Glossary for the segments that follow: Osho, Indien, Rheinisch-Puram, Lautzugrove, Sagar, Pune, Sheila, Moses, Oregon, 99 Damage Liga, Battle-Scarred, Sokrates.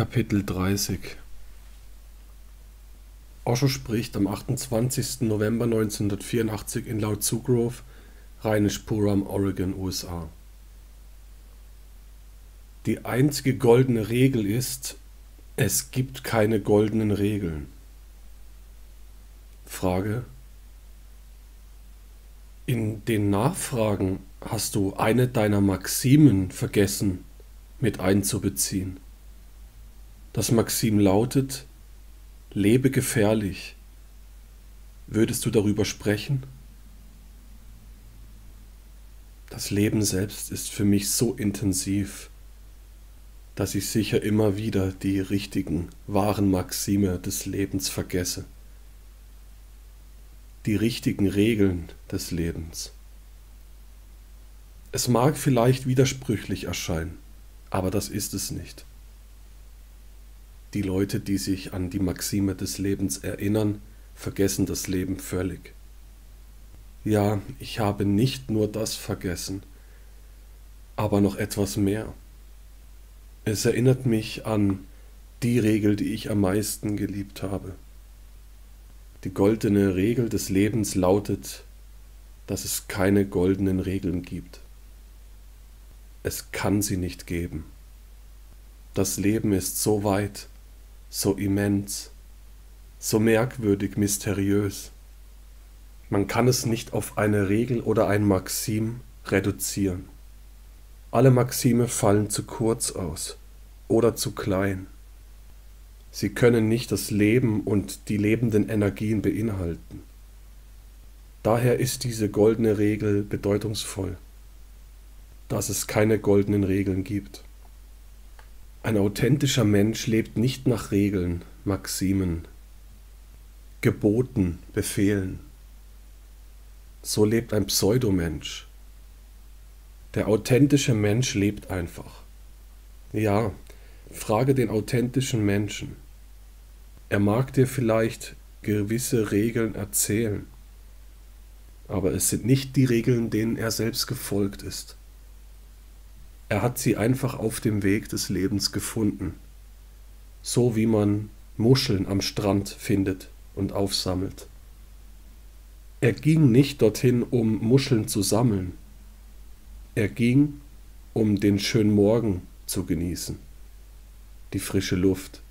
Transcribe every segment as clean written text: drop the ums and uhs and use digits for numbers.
Kapitel 30. Osho spricht am 28. November 1984 in Lautzugrove, Rheinisch-Puram, Oregon, USA. Die einzige goldene Regel ist, es gibt keine goldenen Regeln. Frage: In den Nachfragen hast du eine deiner Maximen vergessen mit einzubeziehen. Das Maxim lautet: Lebe gefährlich. Würdest du darüber sprechen? Das Leben selbst ist für mich so intensiv, dass ich sicher immer wieder die richtigen, wahren Maxime des Lebens vergesse. Die richtigen Regeln des Lebens. Es mag vielleicht widersprüchlich erscheinen, aber das ist es nicht. Die Leute, die sich an die Maxime des Lebens erinnern, vergessen das Leben völlig. Ja, ich habe nicht nur das vergessen, aber noch etwas mehr. Es erinnert mich an die Regel, die ich am meisten geliebt habe. Die goldene Regel des Lebens lautet, dass es keine goldenen Regeln gibt. Es kann sie nicht geben. Das Leben ist so weit, so immens, so merkwürdig, mysteriös. Man kann es nicht auf eine Regel oder ein Maxim reduzieren. Alle Maxime fallen zu kurz aus oder zu klein. Sie können nicht das Leben und die lebenden Energien beinhalten. Daher ist diese goldene Regel bedeutungsvoll, dass es keine goldenen Regeln gibt. Ein authentischer Mensch lebt nicht nach Regeln, Maximen, Geboten, Befehlen. So lebt ein Pseudomensch. Der authentische Mensch lebt einfach. Ja, frage den authentischen Menschen. Er mag dir vielleicht gewisse Regeln erzählen, aber es sind nicht die Regeln, denen er selbst gefolgt ist. Er hat sie einfach auf dem Weg des Lebens gefunden, so wie man Muscheln am Strand findet und aufsammelt. Er ging nicht dorthin, um Muscheln zu sammeln. Er ging, um den schönen Morgen zu genießen, die frische Luft,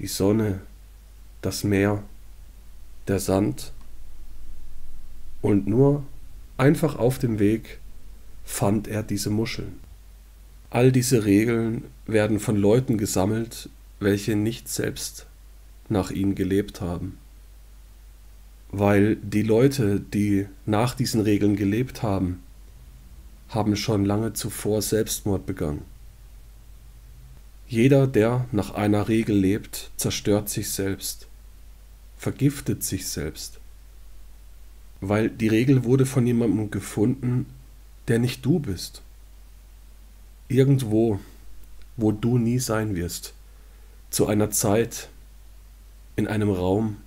die Sonne, das Meer, der Sand, und nur einfach auf dem Weg fand er diese Muscheln. All diese Regeln werden von Leuten gesammelt, welche nicht selbst nach ihnen gelebt haben. Weil die Leute, die nach diesen Regeln gelebt haben, haben schon lange zuvor Selbstmord begangen. Jeder, der nach einer Regel lebt, zerstört sich selbst, vergiftet sich selbst, weil die Regel wurde von jemandem gefunden, der nicht du bist. Irgendwo, wo du nie sein wirst, zu einer Zeit, in einem Raum,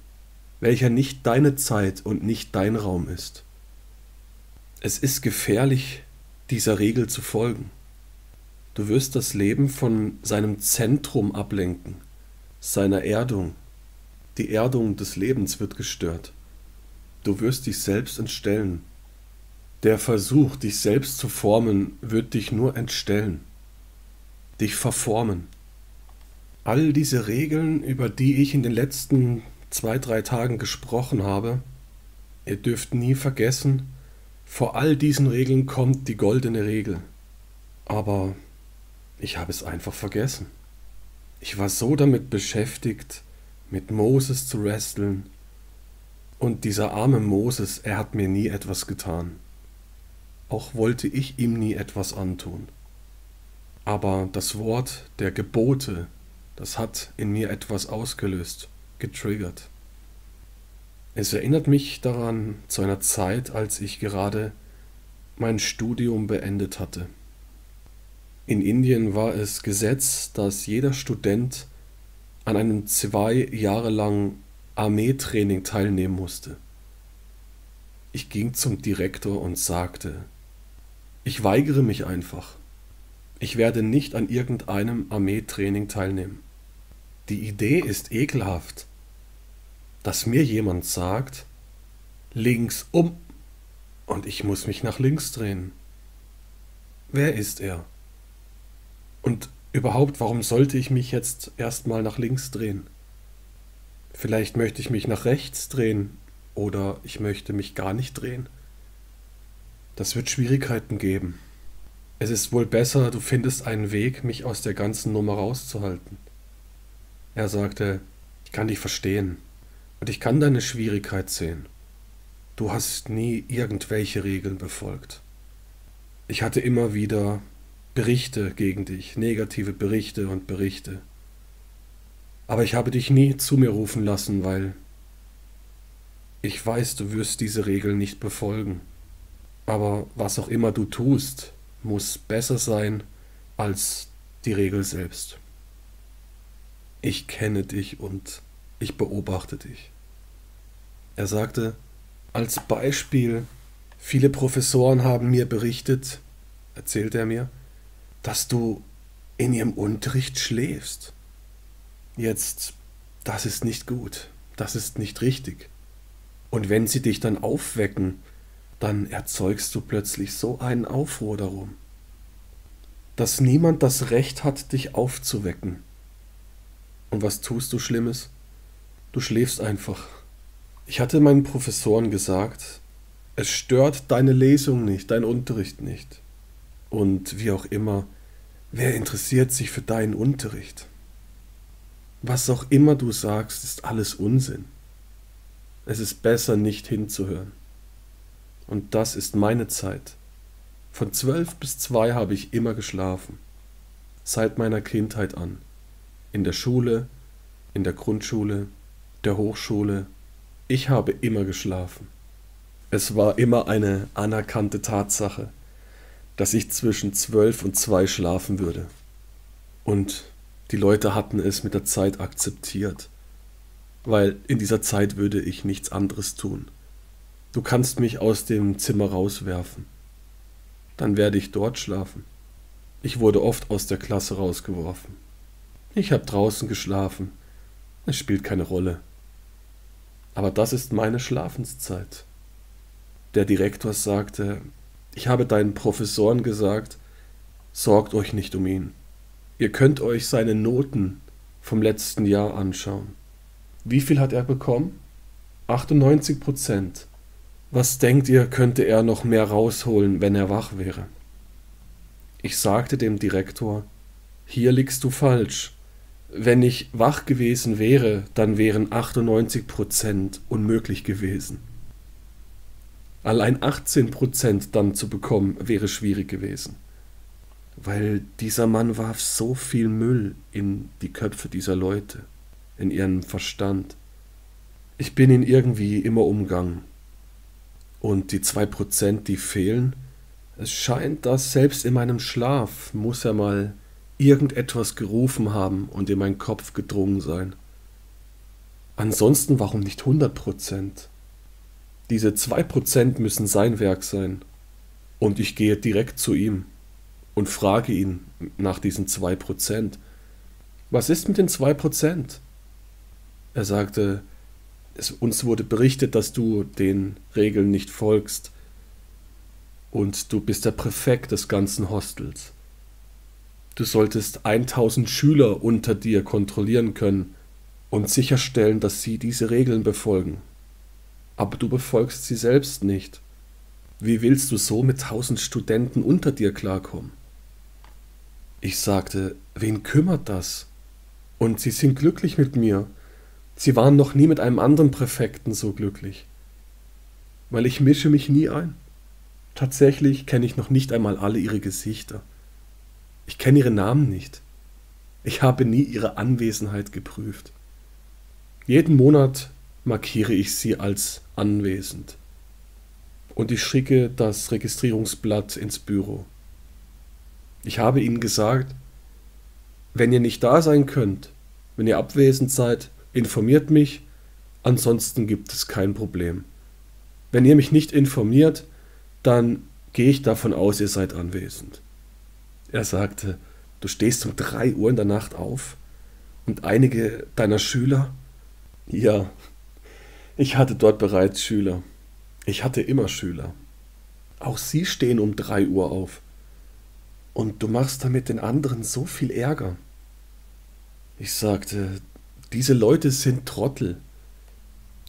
welcher nicht deine Zeit und nicht dein Raum ist. Es ist gefährlich, dieser Regel zu folgen. Du wirst das Leben von seinem Zentrum ablenken, seiner Erdung. Die Erdung des Lebens wird gestört. Du wirst dich selbst entstellen. Der Versuch, dich selbst zu formen, wird dich nur entstellen, dich verformen. All diese Regeln, über die ich in den letzten 2-3 Tagen gesprochen habe, ihr dürft nie vergessen, vor all diesen Regeln kommt die goldene Regel. Aber ich habe es einfach vergessen. Ich war so damit beschäftigt, mit Moses zu wresteln. Und dieser arme Moses, er hat mir nie etwas getan. Auch wollte ich ihm nie etwas antun. Aber das Wort der Gebote, das hat in mir etwas ausgelöst, getriggert. Es erinnert mich daran zu einer Zeit, als ich gerade mein Studium beendet hatte. In Indien war es Gesetz, dass jeder Student an einem 2 Jahre langen Armeetraining teilnehmen musste. Ich ging zum Direktor und sagte: Ich weigere mich einfach. Ich werde nicht an irgendeinem Armeetraining teilnehmen. Die Idee ist ekelhaft, dass mir jemand sagt, links um, und ich muss mich nach links drehen. Wer ist er? Und überhaupt, warum sollte ich mich jetzt erstmal nach links drehen? Vielleicht möchte ich mich nach rechts drehen oder ich möchte mich gar nicht drehen. Das wird Schwierigkeiten geben. Es ist wohl besser, du findest einen Weg, mich aus der ganzen Nummer rauszuhalten. Er sagte, ich kann dich verstehen und ich kann deine Schwierigkeit sehen. Du hast nie irgendwelche Regeln befolgt. Ich hatte immer wieder Berichte gegen dich, negative Berichte und Berichte. Aber ich habe dich nie zu mir rufen lassen, weil ich weiß, du wirst diese Regeln nicht befolgen. Aber was auch immer du tust, muss besser sein als die Regel selbst. Ich kenne dich und ich beobachte dich. Er sagte, als Beispiel, viele Professoren haben mir berichtet, erzählte er mir, dass du in ihrem Unterricht schläfst. Jetzt, das ist nicht gut, das ist nicht richtig. Und wenn sie dich dann aufwecken, dann erzeugst du plötzlich so einen Aufruhr darum, dass niemand das Recht hat, dich aufzuwecken. Und was tust du Schlimmes? Du schläfst einfach. Ich hatte meinen Professoren gesagt, es stört deine Lesung nicht, dein Unterricht nicht. Und wie auch immer, wer interessiert sich für deinen Unterricht? Was auch immer du sagst, ist alles Unsinn. Es ist besser, nicht hinzuhören. Und das ist meine Zeit. Von 12 bis 2 habe ich immer geschlafen. Seit meiner Kindheit an. In der Schule, in der Grundschule, der Hochschule. Ich habe immer geschlafen. Es war immer eine anerkannte Tatsache, dass ich zwischen 12 und 2 schlafen würde. Und die Leute hatten es mit der Zeit akzeptiert. Weil in dieser Zeit würde ich nichts anderes tun. Du kannst mich aus dem Zimmer rauswerfen. Dann werde ich dort schlafen. Ich wurde oft aus der Klasse rausgeworfen. Ich habe draußen geschlafen. Es spielt keine Rolle. Aber das ist meine Schlafenszeit. Der Direktor sagte, ich habe deinen Professoren gesagt, sorgt euch nicht um ihn. Ihr könnt euch seine Noten vom letzten Jahr anschauen. Wie viel hat er bekommen? 98%. Was denkt ihr, könnte er noch mehr rausholen, wenn er wach wäre? Ich sagte dem Direktor, hier liegst du falsch. Wenn ich wach gewesen wäre, dann wären 98% unmöglich gewesen. Allein 18% dann zu bekommen, wäre schwierig gewesen. Weil dieser Mann warf so viel Müll in die Köpfe dieser Leute, in ihren Verstand. Ich bin ihn irgendwie immer umgangen. Und die 2%, die fehlen, es scheint, dass selbst in meinem Schlaf muss er mal irgendetwas gerufen haben und in meinen Kopf gedrungen sein. Ansonsten warum nicht 100%? Diese 2% müssen sein Werk sein. Und ich gehe direkt zu ihm und frage ihn nach diesen 2%. Was ist mit den 2%? Er sagte, uns wurde berichtet, dass du den Regeln nicht folgst und du bist der Präfekt des ganzen Hostels. Du solltest 1000 Schüler unter dir kontrollieren können und sicherstellen, dass sie diese Regeln befolgen. Aber du befolgst sie selbst nicht. Wie willst du so mit 1000 Studenten unter dir klarkommen? Ich sagte, wen kümmert das? Und sie sind glücklich mit mir. Sie waren noch nie mit einem anderen Präfekten so glücklich, weil ich mische mich nie ein. Tatsächlich kenne ich noch nicht einmal alle ihre Gesichter. Ich kenne ihre Namen nicht. Ich habe nie ihre Anwesenheit geprüft. Jeden Monat markiere ich sie als anwesend und ich schicke das Registrierungsblatt ins Büro. Ich habe ihnen gesagt, wenn ihr nicht da sein könnt, wenn ihr abwesend seid, informiert mich, ansonsten gibt es kein Problem. Wenn ihr mich nicht informiert, dann gehe ich davon aus, ihr seid anwesend. Er sagte, du stehst um 3 Uhr in der Nacht auf und einige deiner Schüler? Ja, ich hatte dort bereits Schüler. Ich hatte immer Schüler. Auch sie stehen um 3 Uhr auf. Und du machst damit den anderen so viel Ärger. Ich sagte, diese Leute sind Trottel,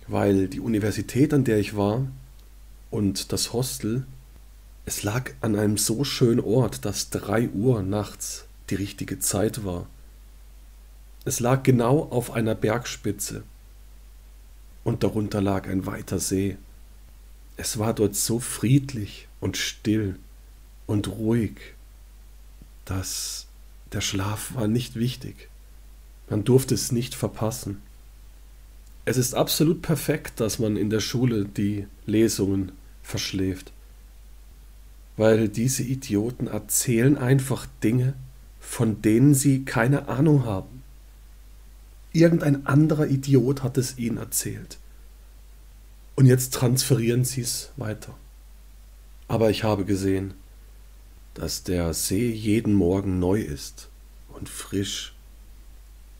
weil die Universität, an der ich war, und das Hostel, es lag an einem so schönen Ort, dass 3 Uhr nachts die richtige Zeit war. Es lag genau auf einer Bergspitze und darunter lag ein weiter See. Es war dort so friedlich und still und ruhig, dass der Schlaf war nicht wichtig. Man durfte es nicht verpassen. Es ist absolut perfekt, dass man in der Schule die Lesungen verschläft, weil diese Idioten erzählen einfach Dinge, von denen sie keine Ahnung haben. Irgendein anderer Idiot hat es ihnen erzählt. Und jetzt transferieren sie es weiter. Aber ich habe gesehen, dass der See jeden Morgen neu ist und frisch.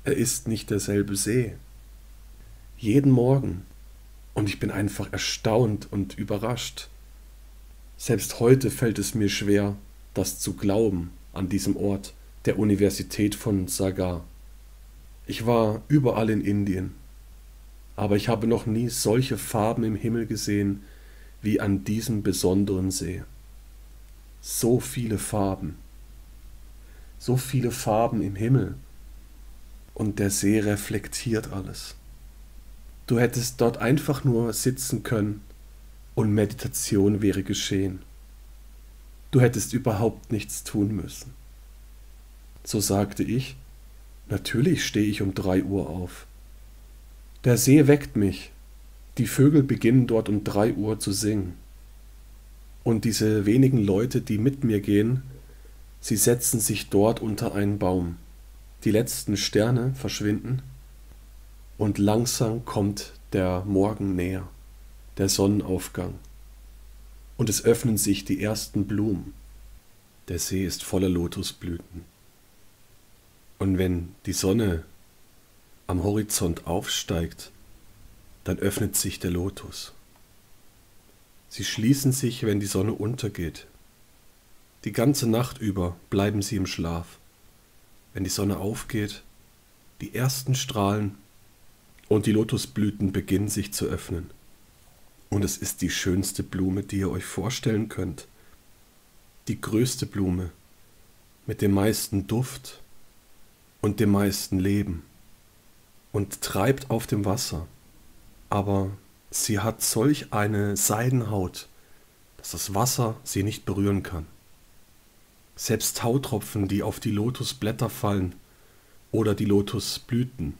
Er ist nicht derselbe See. Jeden Morgen. Und ich bin einfach erstaunt und überrascht. Selbst heute fällt es mir schwer, das zu glauben an diesem Ort der Universität von Sagar. Ich war überall in Indien, aber ich habe noch nie solche Farben im Himmel gesehen wie an diesem besonderen See. So viele Farben. So viele Farben im Himmel. Und der See reflektiert alles. Du hättest dort einfach nur sitzen können und Meditation wäre geschehen. Du hättest überhaupt nichts tun müssen. So sagte ich, natürlich stehe ich um 3 Uhr auf. Der See weckt mich. Die Vögel beginnen dort um 3 Uhr zu singen. Und diese wenigen Leute, die mit mir gehen, sie setzen sich dort unter einen Baum. Die letzten Sterne verschwinden und langsam kommt der Morgen näher, der Sonnenaufgang. Und es öffnen sich die ersten Blumen. Der See ist voller Lotusblüten. Und wenn die Sonne am Horizont aufsteigt, dann öffnet sich der Lotus. Sie schließen sich, wenn die Sonne untergeht. Die ganze Nacht über bleiben sie im Schlaf. Wenn die Sonne aufgeht, die ersten Strahlen und die Lotusblüten beginnen sich zu öffnen. Und es ist die schönste Blume, die ihr euch vorstellen könnt. Die größte Blume mit dem meisten Duft und dem meisten Leben und treibt auf dem Wasser. Aber sie hat solch eine Seidenhaut, dass das Wasser sie nicht berühren kann. Selbst Tautropfen, die auf die Lotusblätter fallen oder die Lotusblüten,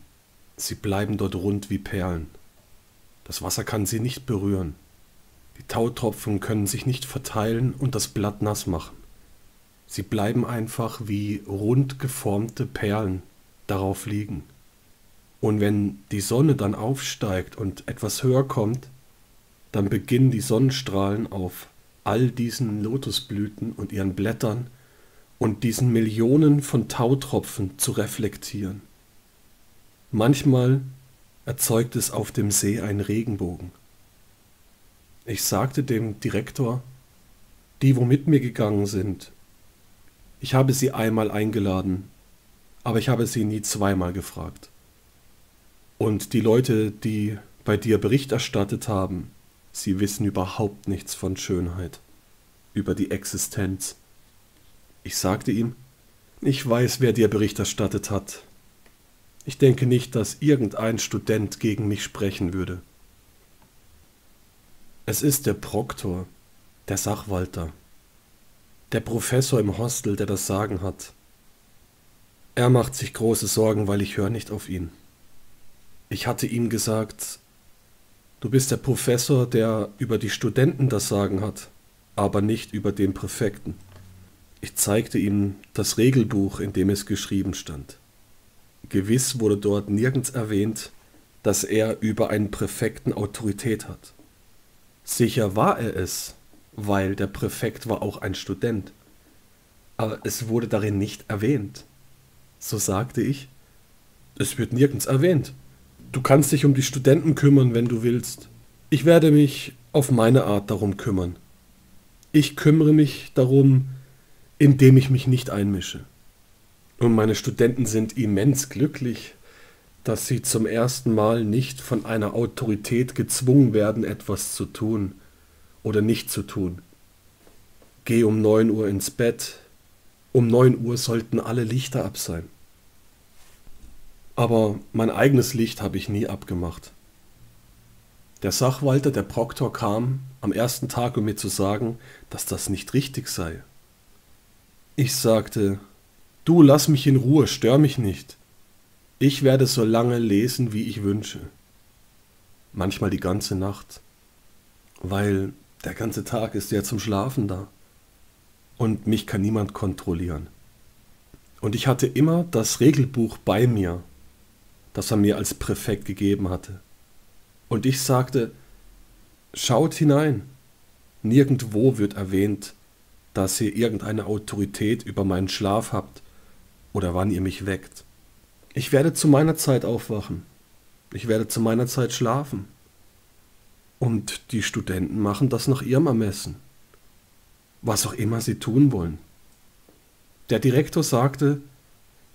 sie bleiben dort rund wie Perlen. Das Wasser kann sie nicht berühren. Die Tautropfen können sich nicht verteilen und das Blatt nass machen. Sie bleiben einfach wie rund geformte Perlen darauf liegen. Und wenn die Sonne dann aufsteigt und etwas höher kommt, dann beginnen die Sonnenstrahlen auf all diesen Lotusblüten und ihren Blättern und diesen Millionen von Tautropfen zu reflektieren. Manchmal erzeugt es auf dem See einen Regenbogen. Ich sagte dem Direktor, die, wo mit mir gegangen sind, ich habe sie einmal eingeladen, aber ich habe sie nie zweimal gefragt. Und die Leute, die bei dir Bericht erstattet haben, sie wissen überhaupt nichts von Schönheit, über die Existenz. Ich sagte ihm, ich weiß, wer dir Bericht erstattet hat. Ich denke nicht, dass irgendein Student gegen mich sprechen würde. Es ist der Proktor, der Sachwalter, der Professor im Hostel, der das Sagen hat. Er macht sich große Sorgen, weil ich höre nicht auf ihn. Ich hatte ihm gesagt, du bist der Professor, der über die Studenten das Sagen hat, aber nicht über den Präfekten. Ich zeigte ihm das Regelbuch, in dem es geschrieben stand. Gewiss wurde dort nirgends erwähnt, dass er über einen Präfekten Autorität hat. Sicher war er es, weil der Präfekt war auch ein Student. aber es wurde darin nicht erwähnt. So sagte ich, es wird nirgends erwähnt. Du kannst dich um die Studenten kümmern, wenn du willst. Ich werde mich auf meine Art darum kümmern. Ich kümmere mich darum, indem ich mich nicht einmische. Und meine Studenten sind immens glücklich, dass sie zum ersten Mal nicht von einer Autorität gezwungen werden, etwas zu tun oder nicht zu tun. Geh um 9 Uhr ins Bett. Um 9 Uhr sollten alle Lichter ab sein. Aber mein eigenes Licht habe ich nie abgemacht. Der Sachwalter, der Proktor, kam am ersten Tag, um mir zu sagen, dass das nicht richtig sei. Ich sagte, du, lass mich in Ruhe, stör mich nicht. Ich werde so lange lesen, wie ich wünsche. Manchmal die ganze Nacht, weil der ganze Tag ist ja zum Schlafen da. Und mich kann niemand kontrollieren. Und ich hatte immer das Regelbuch bei mir, das er mir als Präfekt gegeben hatte. Und ich sagte, schaut hinein, nirgendwo wird erwähnt, dass ihr irgendeine Autorität über meinen Schlaf habt oder wann ihr mich weckt. Ich werde zu meiner Zeit aufwachen, ich werde zu meiner Zeit schlafen. Und die Studenten machen das nach ihrem Ermessen, was auch immer sie tun wollen. Der Direktor sagte,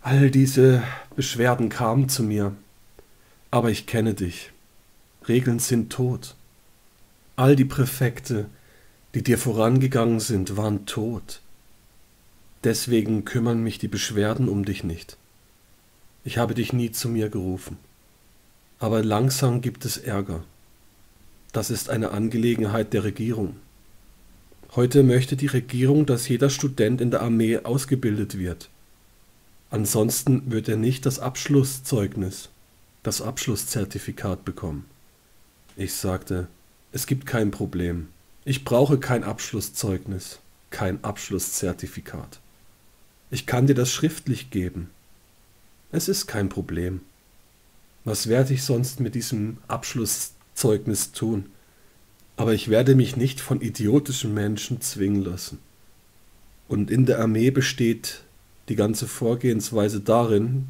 all diese Beschwerden kamen zu mir, aber ich kenne dich. Regeln sind tot. All die Präfekte, die dir vorangegangen sind, waren tot. Deswegen kümmern mich die Beschwerden um dich nicht. Ich habe dich nie zu mir gerufen. Aber langsam gibt es Ärger. Das ist eine Angelegenheit der Regierung. Heute möchte die Regierung, dass jeder Student in der Armee ausgebildet wird. Ansonsten wird er nicht das Abschlusszeugnis, das Abschlusszertifikat bekommen. Ich sagte, es gibt kein Problem. Ich brauche kein Abschlusszeugnis, kein Abschlusszertifikat. Ich kann dir das schriftlich geben. Es ist kein Problem. Was werde ich sonst mit diesem Abschlusszeugnis tun? Aber ich werde mich nicht von idiotischen Menschen zwingen lassen. Und in der Armee besteht die ganze Vorgehensweise darin,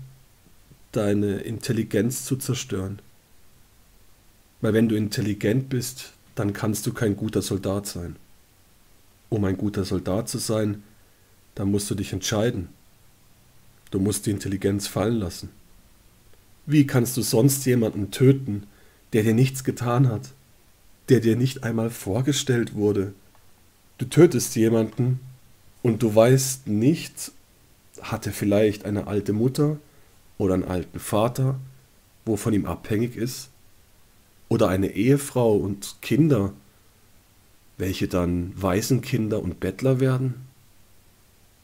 deine Intelligenz zu zerstören. Weil wenn du intelligent bist, dann kannst du kein guter Soldat sein. Um ein guter Soldat zu sein, dann musst du dich entscheiden. Du musst die Intelligenz fallen lassen. Wie kannst du sonst jemanden töten, der dir nichts getan hat? Der dir nicht einmal vorgestellt wurde. Du tötest jemanden und du weißt nicht, hat er vielleicht eine alte Mutter oder einen alten Vater, wovon ihm abhängig ist, oder eine Ehefrau und Kinder, welche dann Waisenkinder und Bettler werden.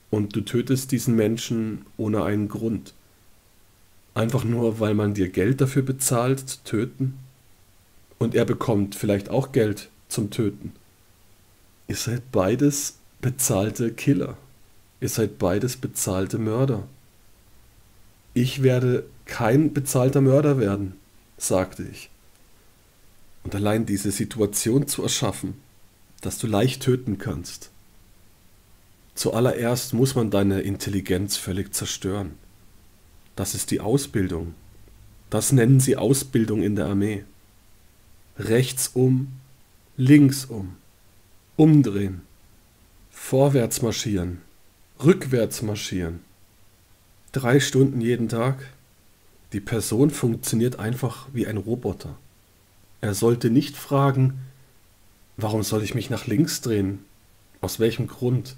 Und du tötest diesen Menschen ohne einen Grund. Einfach nur, weil man dir Geld dafür bezahlt, zu töten. Und er bekommt vielleicht auch Geld zum Töten. Ihr seid beides bezahlte Killer. Ihr seid beides bezahlte Mörder. Ich werde kein bezahlter Mörder werden, sagte ich. Und allein diese Situation zu erschaffen, dass du leicht töten kannst. Zuallererst muss man deine Intelligenz völlig zerstören. Das ist die Ausbildung. Das nennen sie Ausbildung in der Armee. Rechts um, links um, umdrehen, vorwärts marschieren, rückwärts marschieren. 3 Stunden jeden Tag. Die Person funktioniert einfach wie ein Roboter. Er sollte nicht fragen, warum soll ich mich nach links drehen, aus welchem Grund.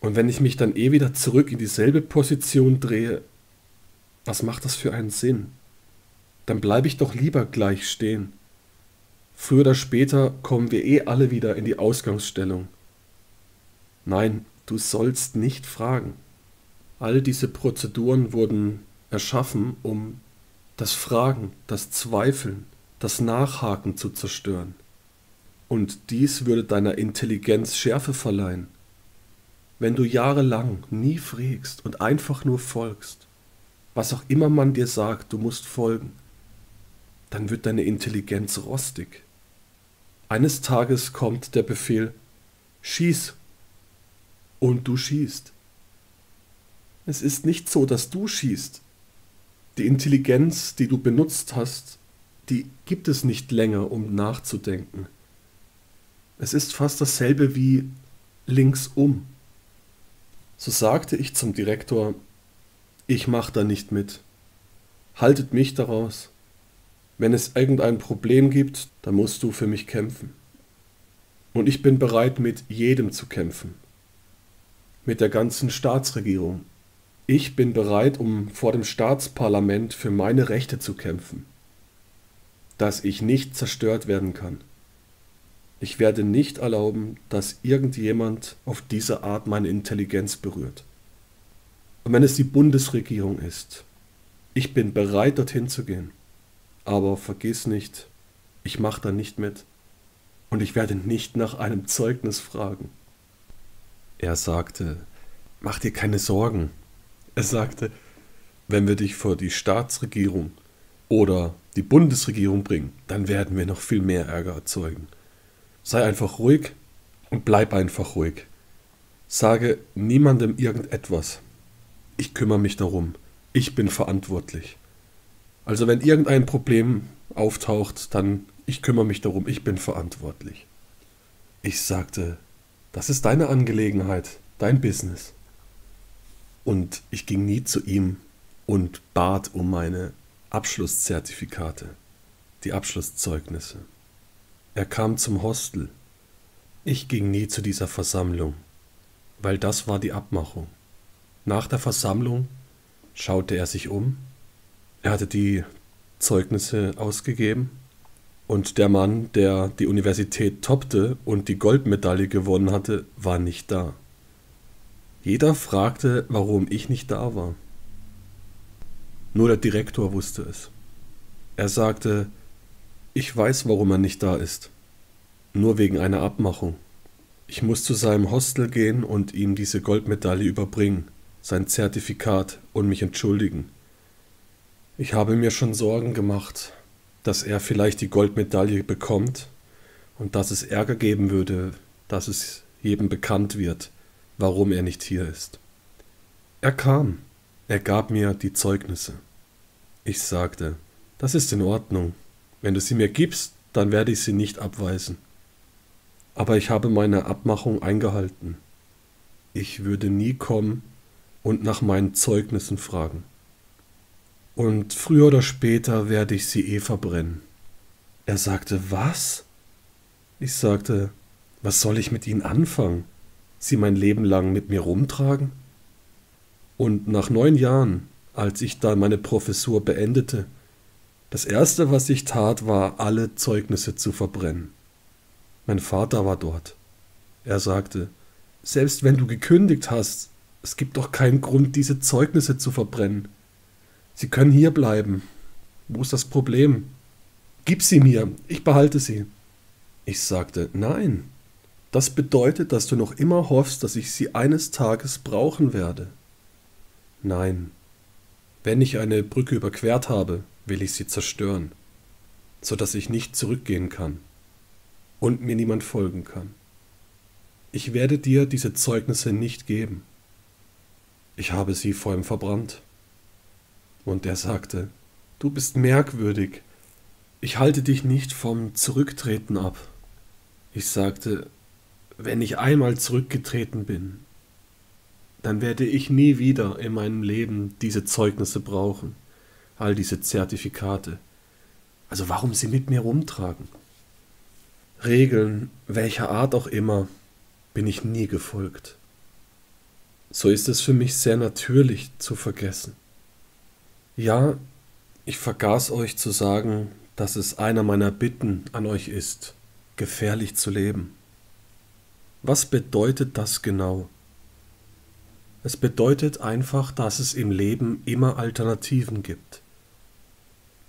Und wenn ich mich dann wieder zurück in dieselbe Position drehe, was macht das für einen Sinn? Dann bleibe ich doch lieber gleich stehen. Früher oder später kommen wir alle wieder in die Ausgangsstellung. Nein, du sollst nicht fragen. All diese Prozeduren wurden erschaffen, um das Fragen, das Zweifeln, das Nachhaken zu zerstören. Und dies würde deiner Intelligenz Schärfe verleihen. Wenn du jahrelang nie frägst und einfach nur folgst, was auch immer man dir sagt, du musst folgen, dann wird deine Intelligenz rostig. Eines Tages kommt der Befehl, schieß, und du schießt. Es ist nicht so, dass du schießt. Die Intelligenz, die du benutzt hast, die gibt es nicht länger, um nachzudenken. Es ist fast dasselbe wie linksum. So sagte ich zum Direktor, ich mache da nicht mit. Haltet mich daraus. Wenn es irgendein Problem gibt, dann musst du für mich kämpfen. Und ich bin bereit, mit jedem zu kämpfen. Mit der ganzen Staatsregierung. Ich bin bereit, um vor dem Staatsparlament für meine Rechte zu kämpfen. Dass ich nicht zerstört werden kann. Ich werde nicht erlauben, dass irgendjemand auf diese Art meine Intelligenz berührt. Und wenn es die Bundesregierung ist, ich bin bereit, dorthin zu gehen. Aber vergiss nicht, ich mache da nicht mit. Und ich werde nicht nach einem Zeugnis fragen. Er sagte, mach dir keine Sorgen. Er sagte, wenn wir dich vor die Staatsregierung oder die Bundesregierung bringen, dann werden wir noch viel mehr Ärger erzeugen. Sei einfach ruhig und bleib einfach ruhig. Sage niemandem irgendetwas. Ich kümmere mich darum. Ich bin verantwortlich. Also wenn irgendein Problem auftaucht, dann ich kümmere mich darum. Ich bin verantwortlich. Ich sagte, das ist deine Angelegenheit, dein Business. Und ich ging nie zu ihm und bat um meine Abschlusszertifikate, die Abschlusszeugnisse. Er kam zum Hostel. Ich ging nie zu dieser Versammlung, weil das war die Abmachung. Nach der Versammlung schaute er sich um. Er hatte die Zeugnisse ausgegeben und der Mann, der die Universität toppte und die Goldmedaille gewonnen hatte, war nicht da. Jeder fragte, warum ich nicht da war. Nur der Direktor wusste es. Er sagte, ich weiß, warum er nicht da ist. Nur wegen einer Abmachung. Ich muss zu seinem Hostel gehen und ihm diese Goldmedaille überbringen, sein Zertifikat und mich entschuldigen. Ich habe mir schon Sorgen gemacht, dass er vielleicht die Goldmedaille bekommt und dass es Ärger geben würde, dass es jedem bekannt wird, warum er nicht hier ist. Er kam. Er gab mir die Zeugnisse. Ich sagte, das ist in Ordnung. Wenn du sie mir gibst, dann werde ich sie nicht abweisen. Aber ich habe meine Abmachung eingehalten. Ich würde nie kommen und nach meinen Zeugnissen fragen. Und früher oder später werde ich sie verbrennen. Er sagte, was? Ich sagte, was soll ich mit ihnen anfangen? Sie mein Leben lang mit mir rumtragen? Und nach 9 Jahren, als ich dann meine Professur beendete, das Erste, was ich tat, war, alle Zeugnisse zu verbrennen. Mein Vater war dort. Er sagte, selbst wenn du gekündigt hast, es gibt doch keinen Grund, diese Zeugnisse zu verbrennen. Sie können hier bleiben. Wo ist das Problem? Gib sie mir, ich behalte sie. Ich sagte, nein. Das bedeutet, dass du noch immer hoffst, dass ich sie eines Tages brauchen werde. Nein. Wenn ich eine Brücke überquert habe, will ich sie zerstören, sodass ich nicht zurückgehen kann und mir niemand folgen kann. Ich werde dir diese Zeugnisse nicht geben. Ich habe sie vor ihm verbrannt. Und er sagte, du bist merkwürdig, ich halte dich nicht vom Zurücktreten ab. Ich sagte, wenn ich einmal zurückgetreten bin, dann werde ich nie wieder in meinem Leben diese Zeugnisse brauchen. All diese Zertifikate. Also warum sie mit mir rumtragen? Regeln, welcher Art auch immer, bin ich nie gefolgt. So ist es für mich sehr natürlich zu vergessen. Ja, ich vergaß euch zu sagen, dass es einer meiner Bitten an euch ist, gefährlich zu leben. Was bedeutet das genau? Es bedeutet einfach, dass es im Leben immer Alternativen gibt.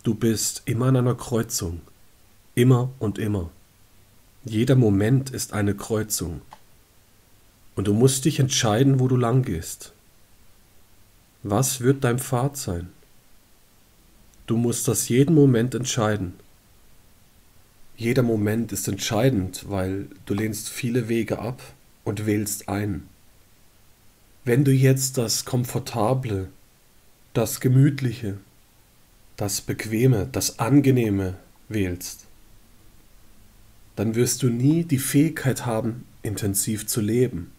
Du bist immer an einer Kreuzung. Immer und immer. Jeder Moment ist eine Kreuzung. Und du musst dich entscheiden, wo du lang gehst. Was wird dein Pfad sein? Du musst das jeden Moment entscheiden. Jeder Moment ist entscheidend, weil du lehnst viele Wege ab und wählst einen. Wenn du jetzt das Komfortable, das Gemütliche, das Bequeme, das Angenehme wählst, dann wirst du nie die Fähigkeit haben, intensiv zu leben.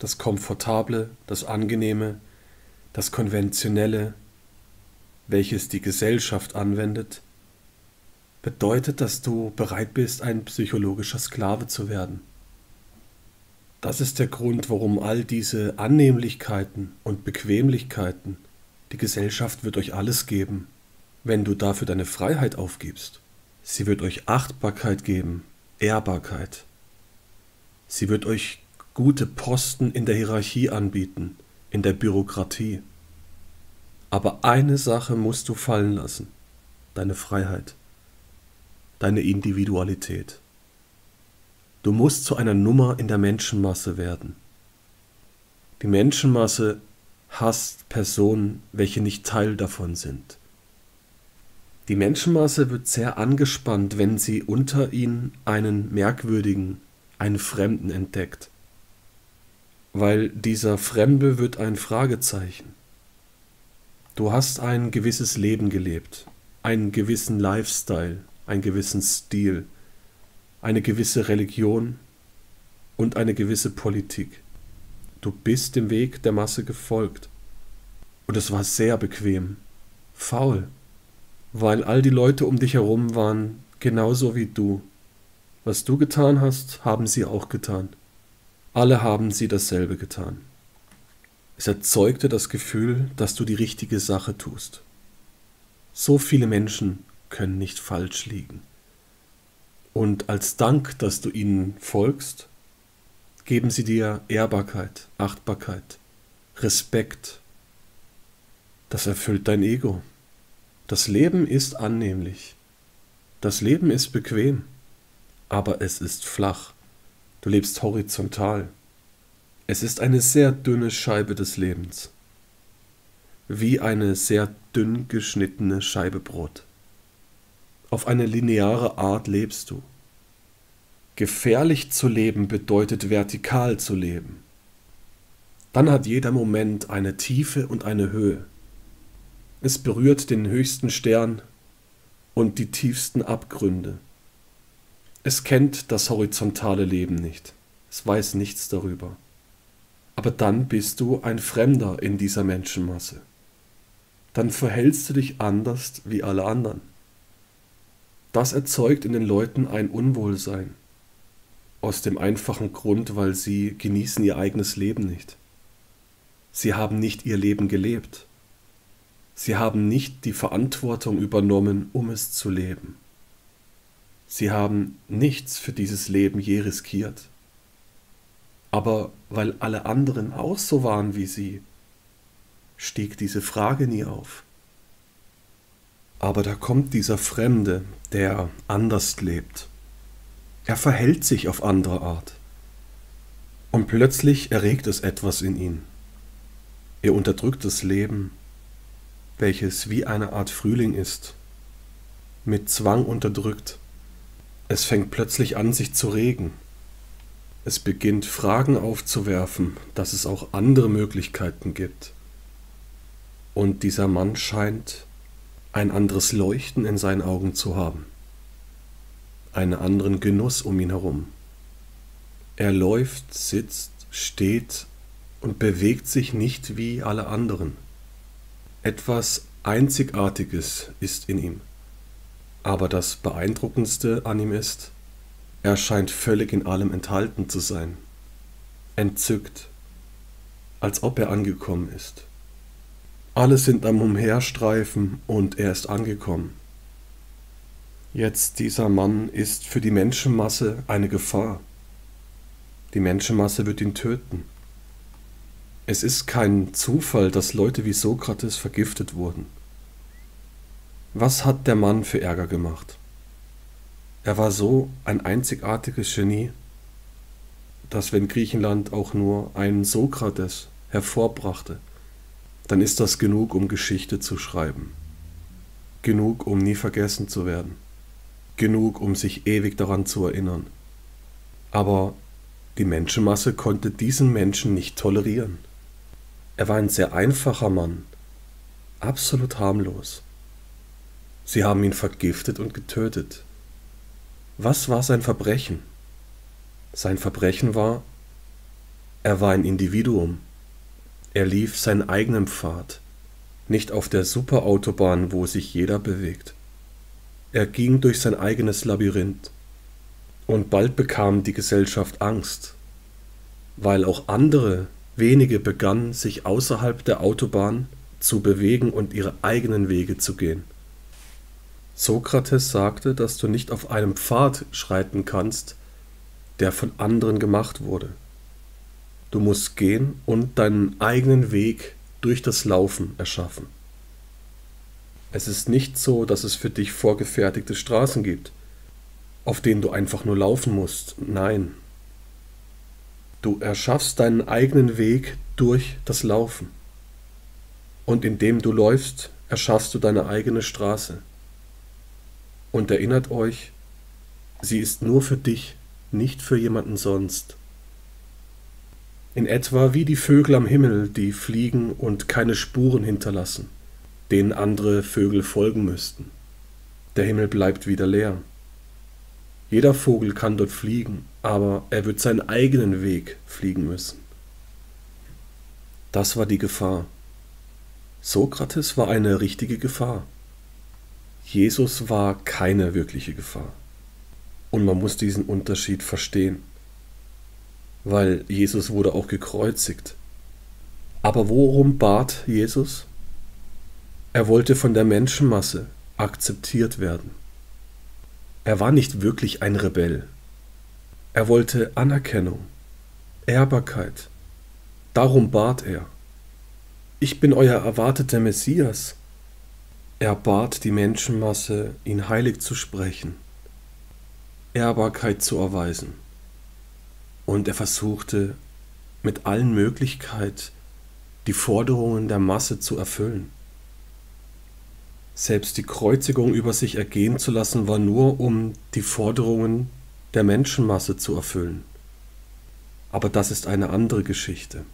Das Komfortable, das Angenehme, das Konventionelle, welches die Gesellschaft anwendet, bedeutet, dass du bereit bist, ein psychologischer Sklave zu werden. Das ist der Grund, warum all diese Annehmlichkeiten und Bequemlichkeiten, die Gesellschaft wird euch alles geben, wenn du dafür deine Freiheit aufgibst. Sie wird euch Achtbarkeit geben, Ehrbarkeit. Sie wird euch gute Posten in der Hierarchie anbieten, in der Bürokratie. Aber eine Sache musst du fallen lassen, deine Freiheit, deine Individualität. Du musst zu einer Nummer in der Menschenmasse werden. Die Menschenmasse hasst Personen, welche nicht Teil davon sind. Die Menschenmasse wird sehr angespannt, wenn sie unter ihnen einen merkwürdigen, einen Fremden entdeckt. Weil dieser Fremde wird ein Fragezeichen. Du hast ein gewisses Leben gelebt, einen gewissen Lifestyle, einen gewissen Stil, eine gewisse Religion und eine gewisse Politik. Du bist dem Weg der Masse gefolgt. Und es war sehr bequem, faul, weil all die Leute um dich herum waren genauso wie du. Was du getan hast, haben sie auch getan. Alle haben sie dasselbe getan. Es erzeugte das Gefühl, dass du die richtige Sache tust. So viele Menschen können nicht falsch liegen. Und als Dank, dass du ihnen folgst, geben sie dir Ehrbarkeit, Achtbarkeit, Respekt. Das erfüllt dein Ego. Das Leben ist annehmlich. Das Leben ist bequem, aber es ist flach. Du lebst horizontal. Es ist eine sehr dünne Scheibe des Lebens. Wie eine sehr dünn geschnittene Scheibe Brot. Auf eine lineare Art lebst du. Gefährlich zu leben bedeutet vertikal zu leben. Dann hat jeder Moment eine Tiefe und eine Höhe. Es berührt den höchsten Stern und die tiefsten Abgründe. Es kennt das horizontale Leben nicht. Es weiß nichts darüber. Aber dann bist du ein Fremder in dieser Menschenmasse. Dann verhältst du dich anders wie alle anderen. Das erzeugt in den Leuten ein Unwohlsein. Aus dem einfachen Grund, weil sie genießen ihr eigenes Leben nicht. Sie haben nicht ihr Leben gelebt. Sie haben nicht die Verantwortung übernommen, um es zu leben. Sie haben nichts für dieses Leben je riskiert. Aber weil alle anderen auch so waren wie sie, stieg diese Frage nie auf. Aber da kommt dieser Fremde, der anders lebt. Er verhält sich auf andere Art. Und plötzlich erregt es etwas in ihm. Ihr unterdrücktes Leben, welches wie eine Art Frühling ist, mit Zwang unterdrückt. Es fängt plötzlich an, sich zu regen. Es beginnt, Fragen aufzuwerfen, dass es auch andere Möglichkeiten gibt. Und dieser Mann scheint ein anderes Leuchten in seinen Augen zu haben, einen anderen Genuss um ihn herum. Er läuft, sitzt, steht und bewegt sich nicht wie alle anderen. Etwas Einzigartiges ist in ihm, aber das Beeindruckendste an ihm ist, er scheint völlig in allem enthalten zu sein, entzückt, als ob er angekommen ist. Alle sind am Umherstreifen und er ist angekommen. Jetzt dieser Mann ist für die Menschenmasse eine Gefahr. Die Menschenmasse wird ihn töten. Es ist kein Zufall, dass Leute wie Sokrates vergiftet wurden. Was hat der Mann für Ärger gemacht? Er war so ein einzigartiges Genie, dass wenn Griechenland auch nur einen Sokrates hervorbrachte, dann ist das genug, um Geschichte zu schreiben. Genug, um nie vergessen zu werden. Genug, um sich ewig daran zu erinnern. Aber Die Menschenmasse konnte diesen Menschen nicht tolerieren. Er war ein sehr einfacher Mann, absolut harmlos. Sie haben ihn vergiftet und getötet. Was war sein Verbrechen? Sein Verbrechen war, er war ein Individuum. Er lief seinen eigenen Pfad, nicht auf der Superautobahn, wo sich jeder bewegt. Er ging durch sein eigenes Labyrinth. Und bald bekam die Gesellschaft Angst, weil auch andere, wenige begannen, sich außerhalb der Autobahn zu bewegen und ihre eigenen Wege zu gehen. Sokrates sagte, dass du nicht auf einem Pfad schreiten kannst, der von anderen gemacht wurde. Du musst gehen und deinen eigenen Weg durch das Laufen erschaffen. Es ist nicht so, dass es für dich vorgefertigte Straßen gibt, auf denen du einfach nur laufen musst. Nein. Du erschaffst deinen eigenen Weg durch das Laufen. Und indem du läufst, erschaffst du deine eigene Straße. Und erinnert euch, sie ist nur für dich, nicht für jemanden sonst. In etwa wie die Vögel am Himmel, die fliegen und keine Spuren hinterlassen, denen andere Vögel folgen müssten. Der Himmel bleibt wieder leer. Jeder Vogel kann dort fliegen, aber er wird seinen eigenen Weg fliegen müssen. Das war die Gefahr. Sokrates war eine richtige Gefahr. Jesus war keine wirkliche Gefahr. Und man muss diesen Unterschied verstehen, weil Jesus wurde auch gekreuzigt. Aber worum bat Jesus? Er wollte von der Menschenmasse akzeptiert werden. Er war nicht wirklich ein Rebell. Er wollte Anerkennung, Ehrbarkeit. Darum bat er. Ich bin euer erwarteter Messias. Er bat die Menschenmasse, ihn heilig zu sprechen, Ehrbarkeit zu erweisen. Und er versuchte, mit allen Möglichkeiten die Forderungen der Masse zu erfüllen. Selbst die Kreuzigung über sich ergehen zu lassen, war nur, um die Forderungen der Menschenmasse zu erfüllen. Aber das ist eine andere Geschichte.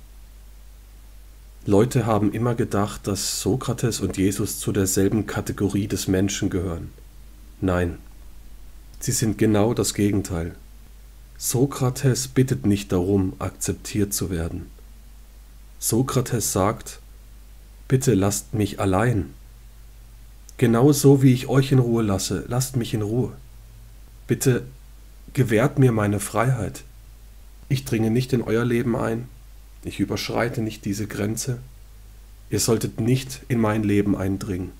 Leute haben immer gedacht, dass Sokrates und Jesus zu derselben Kategorie des Menschen gehören. Nein, sie sind genau das Gegenteil. Sokrates bittet nicht darum, akzeptiert zu werden. Sokrates sagt, bitte lasst mich allein. Genauso wie ich euch in Ruhe lasse, lasst mich in Ruhe. Bitte gewährt mir meine Freiheit. Ich dringe nicht in euer Leben ein. Ich überschreite nicht diese Grenze. Ihr solltet nicht in mein Leben eindringen.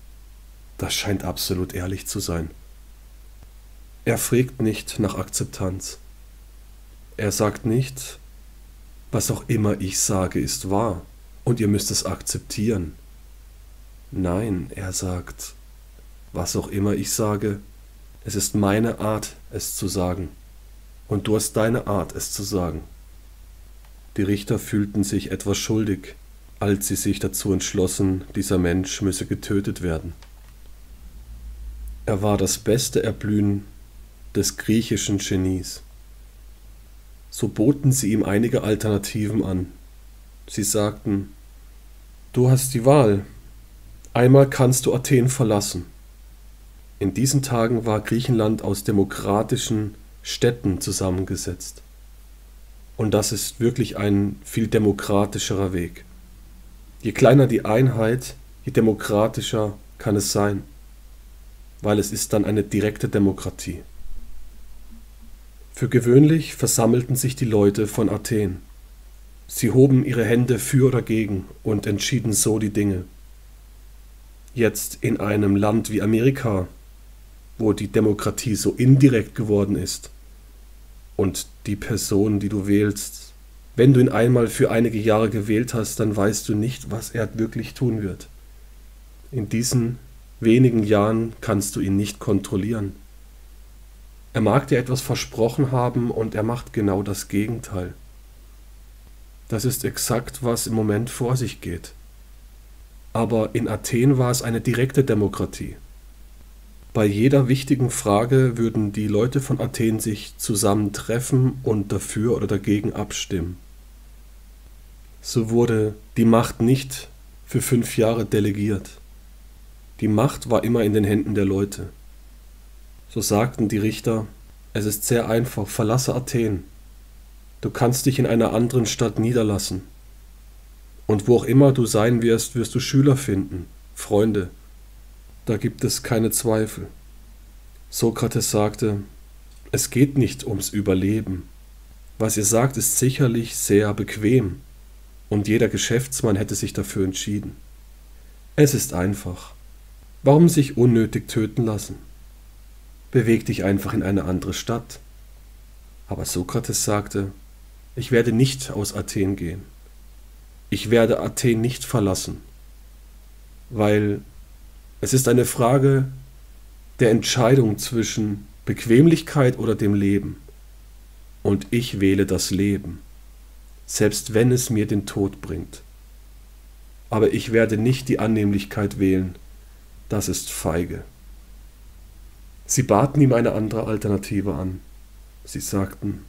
Das scheint absolut ehrlich zu sein. Er fragt nicht nach Akzeptanz. Er sagt nicht, was auch immer ich sage, ist wahr und ihr müsst es akzeptieren. Nein, er sagt, was auch immer ich sage, es ist meine Art, es zu sagen, und du hast deine Art, es zu sagen. Die Richter fühlten sich etwas schuldig, als sie sich dazu entschlossen, dieser Mensch müsse getötet werden. Er war das beste Erblühen des griechischen Genies. So boten sie ihm einige Alternativen an. Sie sagten, du hast die Wahl. Einmal kannst du Athen verlassen. In diesen Tagen war Griechenland aus demokratischen Städten zusammengesetzt. Und das ist wirklich ein viel demokratischerer Weg. Je kleiner die Einheit, je demokratischer kann es sein, weil es ist dann eine direkte Demokratie. Für gewöhnlich versammelten sich die Leute von Athen. Sie hoben ihre Hände für oder gegen und entschieden so die Dinge. Jetzt in einem Land wie Amerika, wo die Demokratie so indirekt geworden ist und die Person, die du wählst, wenn du ihn einmal für einige Jahre gewählt hast, dann weißt du nicht, was er wirklich tun wird. In diesen wenigen Jahren kannst du ihn nicht kontrollieren. Er mag dir etwas versprochen haben und er macht genau das Gegenteil. Das ist exakt, was im Moment vor sich geht. Aber in Athen war es eine direkte Demokratie. Bei jeder wichtigen Frage würden die Leute von Athen sich zusammentreffen und dafür oder dagegen abstimmen. So wurde die Macht nicht für 5 Jahre delegiert. Die Macht war immer in den Händen der Leute. So sagten die Richter, es ist sehr einfach, verlasse Athen. Du kannst dich in einer anderen Stadt niederlassen. Und wo auch immer du sein wirst, wirst du Schüler finden, Freunde. Da gibt es keine Zweifel. Sokrates sagte, es geht nicht ums Überleben. Was ihr sagt, ist sicherlich sehr bequem. Und jeder Geschäftsmann hätte sich dafür entschieden. Es ist einfach. Warum sich unnötig töten lassen? Beweg dich einfach in eine andere Stadt. Aber Sokrates sagte, ich werde nicht aus Athen gehen. Ich werde Athen nicht verlassen, weil es ist eine Frage der Entscheidung zwischen Bequemlichkeit oder dem Leben. Und ich wähle das Leben. Selbst wenn es mir den Tod bringt. Aber ich werde nicht die Annehmlichkeit wählen, das ist feige. Sie baten ihm eine andere Alternative an. Sie sagten,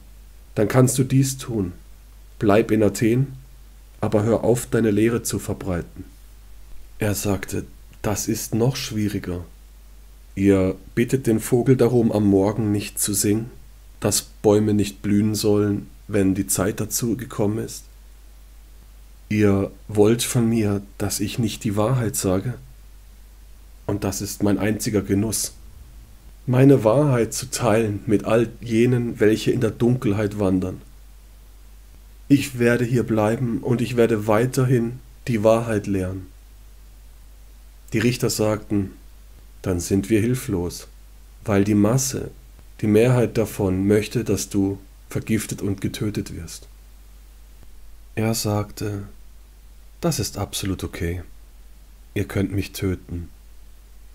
dann kannst du dies tun, bleib in Athen, aber hör auf, deine Lehre zu verbreiten. Er sagte, das ist noch schwieriger. Ihr bittet den Vogel darum, am Morgen nicht zu singen, dass Bäume nicht blühen sollen, wenn die Zeit dazu gekommen ist? Ihr wollt von mir, dass ich nicht die Wahrheit sage? Und das ist mein einziger Genuss. Meine Wahrheit zu teilen mit all jenen, welche in der Dunkelheit wandern. Ich werde hier bleiben und ich werde weiterhin die Wahrheit lehren. Die Richter sagten, dann sind wir hilflos, weil die Masse, die Mehrheit davon möchte, dass du vergiftet und getötet wirst. Er sagte, das ist absolut okay. Ihr könnt mich töten,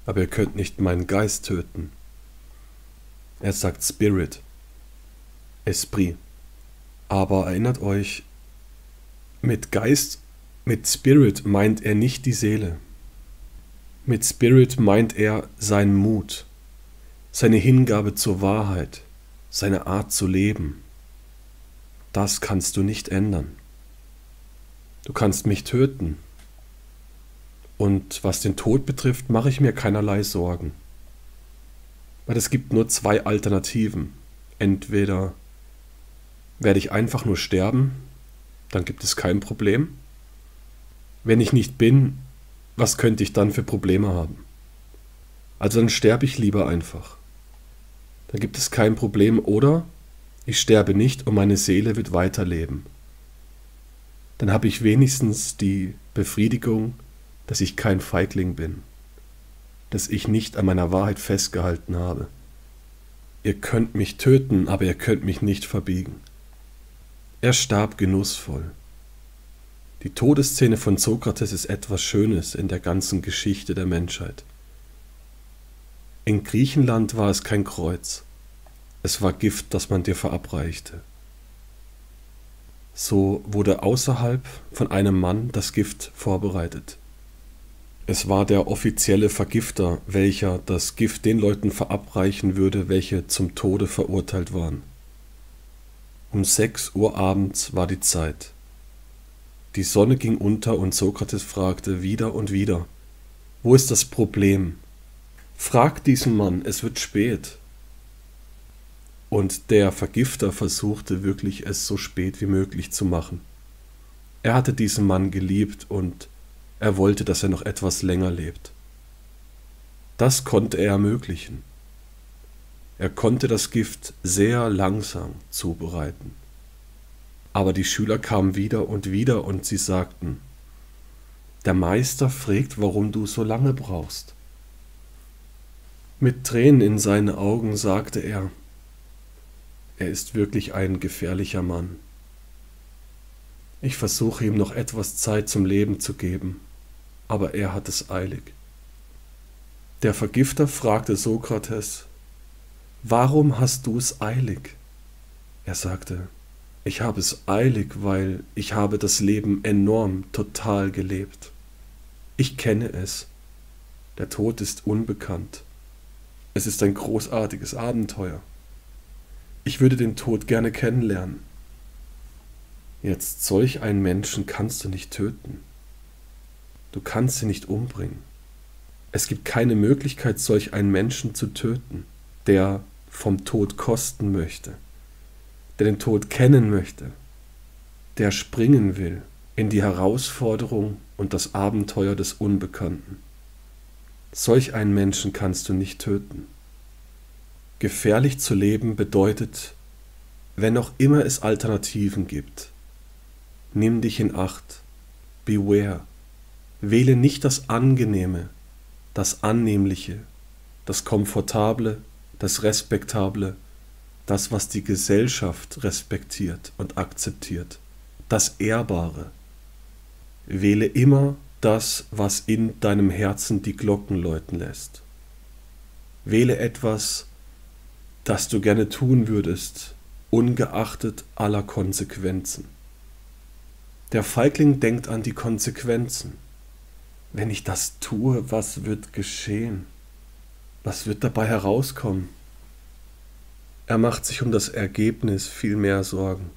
aber ihr könnt nicht meinen Geist töten. Er sagt Spirit, Esprit. Aber erinnert euch, mit Geist, mit Spirit meint er nicht die Seele. Mit Spirit meint er seinen Mut, seine Hingabe zur Wahrheit, seine Art zu leben. Das kannst du nicht ändern. Du kannst mich töten. Und was den Tod betrifft, mache ich mir keinerlei Sorgen. Weil es gibt nur 2 Alternativen. Entweder werde ich einfach nur sterben, dann gibt es kein Problem. Wenn ich nicht bin, was könnte ich dann für Probleme haben? Also dann sterbe ich lieber einfach. Dann gibt es kein Problem. Oder ich sterbe nicht und meine Seele wird weiterleben. Dann habe ich wenigstens die Befriedigung, dass ich kein Feigling bin, dass ich nicht an meiner Wahrheit festgehalten habe. Ihr könnt mich töten, aber ihr könnt mich nicht verbiegen. Er starb genussvoll. Die Todesszene von Sokrates ist etwas Schönes in der ganzen Geschichte der Menschheit. In Griechenland war es kein Kreuz. Es war Gift, das man dir verabreichte. So wurde außerhalb von einem Mann das Gift vorbereitet. Es war der offizielle Vergifter, welcher das Gift den Leuten verabreichen würde, welche zum Tode verurteilt waren. Um 6 Uhr abends war die Zeit. Die Sonne ging unter und Sokrates fragte wieder und wieder, wo ist das Problem? Frag diesen Mann, es wird spät. Und der Vergifter versuchte wirklich, es so spät wie möglich zu machen. Er hatte diesen Mann geliebt und er wollte, dass er noch etwas länger lebt. Das konnte er ermöglichen. Er konnte das Gift sehr langsam zubereiten. Aber die Schüler kamen wieder und sie sagten, der Meister fragt, warum du so lange brauchst. Mit Tränen in seinen Augen sagte er, er ist wirklich ein gefährlicher Mann. Ich versuche ihm noch etwas Zeit zum Leben zu geben, aber er hat es eilig. Der Vergifter fragte Sokrates, warum hast du es eilig? Er sagte, ich habe es eilig, weil ich habe das Leben enorm, total gelebt. Ich kenne es. Der Tod ist unbekannt. Es ist ein großartiges Abenteuer. Ich würde den Tod gerne kennenlernen. Jetzt, solch einen Menschen kannst du nicht töten. Du kannst sie nicht umbringen. Es gibt keine Möglichkeit, solch einen Menschen zu töten, der vom Tod kosten möchte, der den Tod kennen möchte, der springen will in die Herausforderung und das Abenteuer des Unbekannten. Solch einen Menschen kannst du nicht töten. Gefährlich zu leben bedeutet, wenn auch immer es Alternativen gibt. Nimm dich in Acht, beware, wähle nicht das Angenehme, das Annehmliche, das Komfortable, das Respektable, das, was die Gesellschaft respektiert und akzeptiert, das Ehrbare. Wähle immer das, was in deinem Herzen die Glocken läuten lässt. Wähle etwas, das du gerne tun würdest, ungeachtet aller Konsequenzen. Der Feigling denkt an die Konsequenzen. Wenn ich das tue, was wird geschehen? Was wird dabei herauskommen? Er macht sich um das Ergebnis viel mehr Sorgen.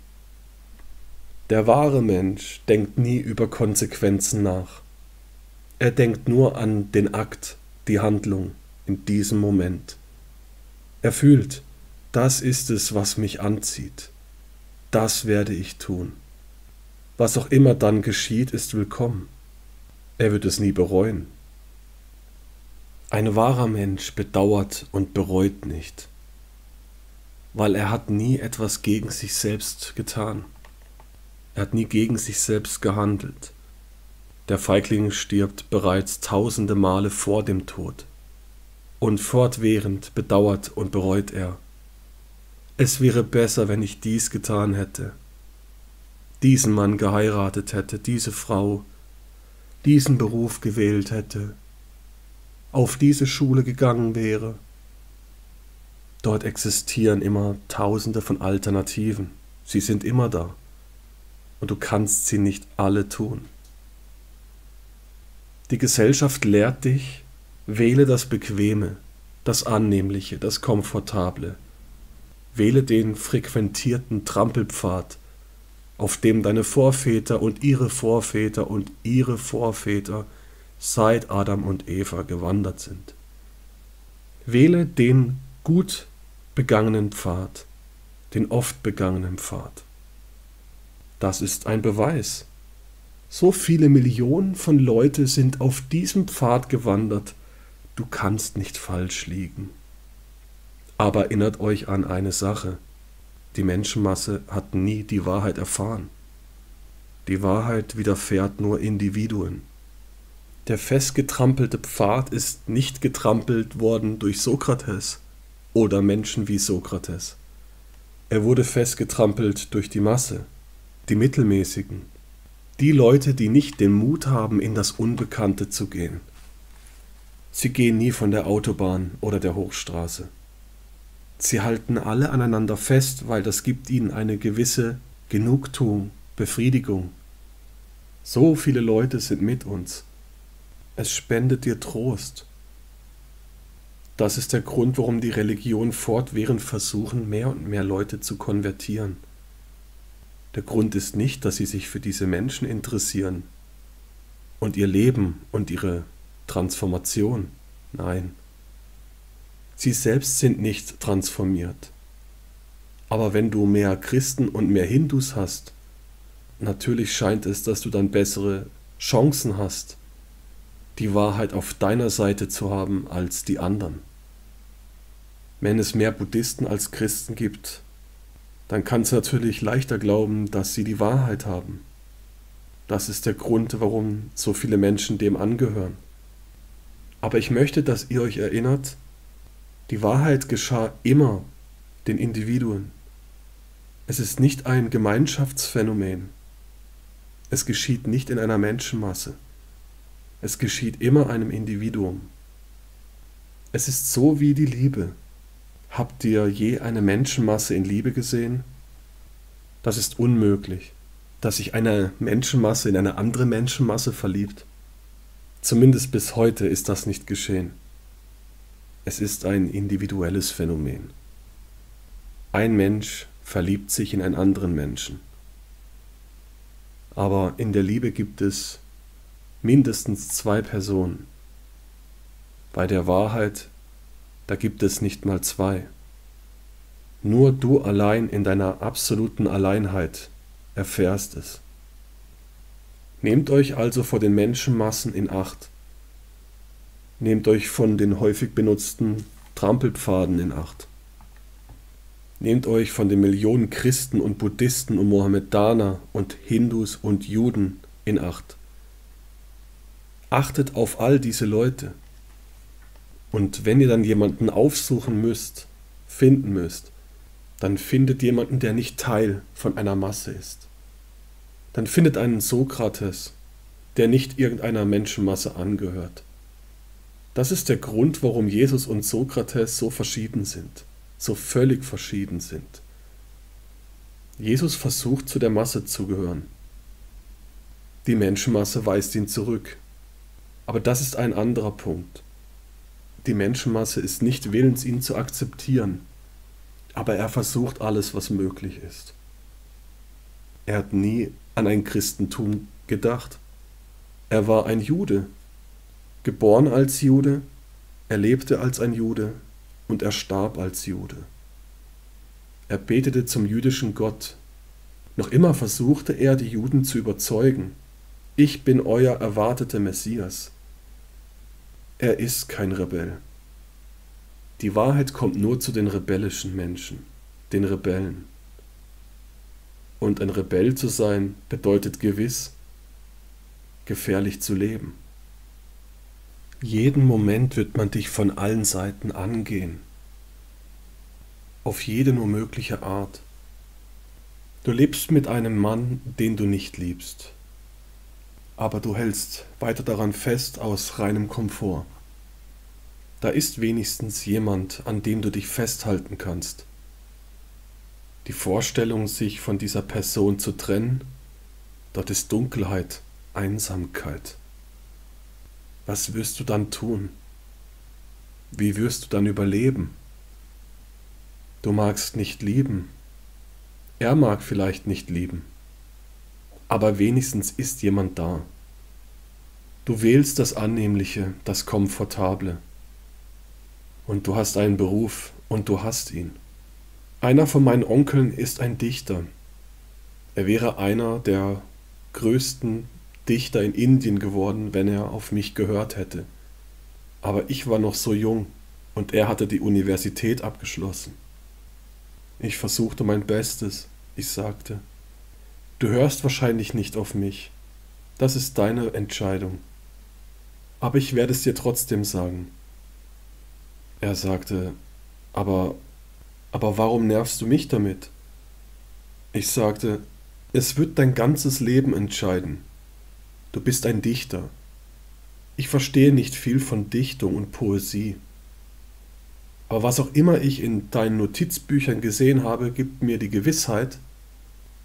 Der wahre Mensch denkt nie über Konsequenzen nach. Er denkt nur an den Akt, die Handlung in diesem Moment. Er fühlt, das ist es, was mich anzieht. Das werde ich tun. Was auch immer dann geschieht, ist willkommen. Er wird es nie bereuen. Ein wahrer Mensch bedauert und bereut nicht, weil er hat nie etwas gegen sich selbst getan. Er hat nie gegen sich selbst gehandelt. Der Feigling stirbt bereits tausende Male vor dem Tod und fortwährend bedauert und bereut er. Es wäre besser, wenn ich dies getan hätte, diesen Mann geheiratet hätte, diese Frau, diesen Beruf gewählt hätte, auf diese Schule gegangen wäre. Dort existieren immer tausende von Alternativen. Sie sind immer da. Und du kannst sie nicht alle tun. Die Gesellschaft lehrt dich, wähle das Bequeme, das Annehmliche, das Komfortable. Wähle den frequentierten Trampelpfad, auf dem deine Vorväter und ihre Vorväter und ihre Vorväter seit Adam und Eva gewandert sind. Wähle den gut begangenen Pfad, den oft begangenen Pfad. Das ist ein Beweis. So viele Millionen von Leute sind auf diesem Pfad gewandert. Du kannst nicht falsch liegen. Aber erinnert euch an eine Sache. Die Menschenmasse hat nie die Wahrheit erfahren. Die Wahrheit widerfährt nur Individuen. Der festgetrampelte Pfad ist nicht getrampelt worden durch Sokrates oder Menschen wie Sokrates. Er wurde festgetrampelt durch die Masse, die Mittelmäßigen, die Leute, die nicht den Mut haben, in das Unbekannte zu gehen. Sie gehen nie von der Autobahn oder der Hochstraße. Sie halten alle aneinander fest, weil das gibt ihnen eine gewisse Genugtuung, Befriedigung. So viele Leute sind mit uns. Es spendet dir Trost. Das ist der Grund, warum die Religionen fortwährend versuchen, mehr und mehr Leute zu konvertieren. Der Grund ist nicht, dass sie sich für diese Menschen interessieren und ihr Leben und ihre Transformation. Nein, sie selbst sind nicht transformiert. Aber wenn du mehr Christen und mehr Hindus hast, natürlich scheint es, dass du dann bessere Chancen hast, die Wahrheit auf deiner Seite zu haben als die anderen. Wenn es mehr Buddhisten als Christen gibt, dann kannst du natürlich leichter glauben, dass sie die Wahrheit haben. Das ist der Grund, warum so viele Menschen dem angehören. Aber ich möchte, dass ihr euch erinnert, die Wahrheit geschah immer den Individuen. Es ist nicht ein Gemeinschaftsphänomen. Es geschieht nicht in einer Menschenmasse. Es geschieht immer einem Individuum. Es ist so wie die Liebe. Habt ihr je eine Menschenmasse in Liebe gesehen? Das ist unmöglich, dass sich eine Menschenmasse in eine andere Menschenmasse verliebt. Zumindest bis heute ist das nicht geschehen. Es ist ein individuelles Phänomen. Ein Mensch verliebt sich in einen anderen Menschen. Aber in der Liebe gibt es mindestens zwei Personen. Bei der Wahrheit, da gibt es nicht mal zwei. Nur du allein in deiner absoluten Alleinheit erfährst es. Nehmt euch also vor den Menschenmassen in Acht. Nehmt euch von den häufig benutzten Trampelpfaden in Acht. Nehmt euch von den Millionen Christen und Buddhisten und Mohammedaner und Hindus und Juden in Acht. Achtet auf all diese Leute. Und wenn ihr dann jemanden aufsuchen müsst, finden müsst, dann findet jemanden, der nicht Teil von einer Masse ist. Dann findet einen Sokrates, der nicht irgendeiner Menschenmasse angehört. Das ist der Grund, warum Jesus und Sokrates so verschieden sind, so völlig verschieden sind. Jesus versucht, zu der Masse zu gehören. Die Menschenmasse weist ihn zurück. Aber das ist ein anderer Punkt. Die Menschenmasse ist nicht willens, ihn zu akzeptieren, aber er versucht alles, was möglich ist. Er hat nie an ein Christentum gedacht. Er war ein Jude, geboren als Jude, er lebte als ein Jude und er starb als Jude. Er betete zum jüdischen Gott. Noch immer versuchte er, die Juden zu überzeugen: Ich bin euer erwarteter Messias. Er ist kein Rebell. Die Wahrheit kommt nur zu den rebellischen Menschen, den Rebellen. Und ein Rebell zu sein, bedeutet gewiss, gefährlich zu leben. Jeden Moment wird man dich von allen Seiten angehen, auf jede nur mögliche Art. Du lebst mit einem Mann, den du nicht liebst. Aber du hältst weiter daran fest aus reinem Komfort. Da ist wenigstens jemand, an dem du dich festhalten kannst. Die Vorstellung, sich von dieser Person zu trennen, dort ist Dunkelheit, Einsamkeit. Was wirst du dann tun? Wie wirst du dann überleben? Du magst nicht lieben. Er mag vielleicht nicht lieben. Aber wenigstens ist jemand da. Du wählst das Annehmliche, das Komfortable. Und du hast einen Beruf und du hast ihn. Einer von meinen Onkeln ist ein Dichter. Er wäre einer der größten Dichter in Indien geworden, wenn er auf mich gehört hätte. Aber ich war noch so jung und er hatte die Universität abgeschlossen. Ich versuchte mein Bestes, ich sagte: Du hörst wahrscheinlich nicht auf mich. Das ist deine Entscheidung. Aber ich werde es dir trotzdem sagen. Er sagte: Aber warum nervst du mich damit? Ich sagte: Es wird dein ganzes Leben entscheiden. Du bist ein Dichter. Ich verstehe nicht viel von Dichtung und Poesie. Aber was auch immer ich in deinen Notizbüchern gesehen habe, gibt mir die Gewissheit,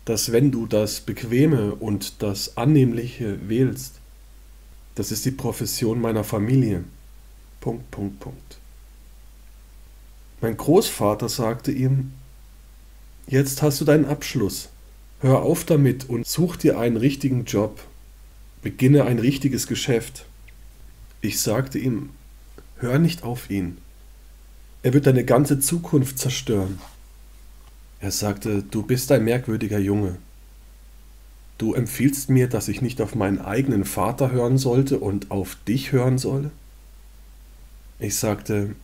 dass wenn du das Bequeme und das Annehmliche wählst, das ist die Profession meiner Familie. .. Mein Großvater sagte ihm: Jetzt hast du deinen Abschluss. Hör auf damit und such dir einen richtigen Job. Beginne ein richtiges Geschäft. Ich sagte ihm: Hör nicht auf ihn. Er wird deine ganze Zukunft zerstören. Er sagte: Du bist ein merkwürdiger Junge. Du empfiehlst mir, dass ich nicht auf meinen eigenen Vater hören sollte und auf dich hören solle? Ich sagte: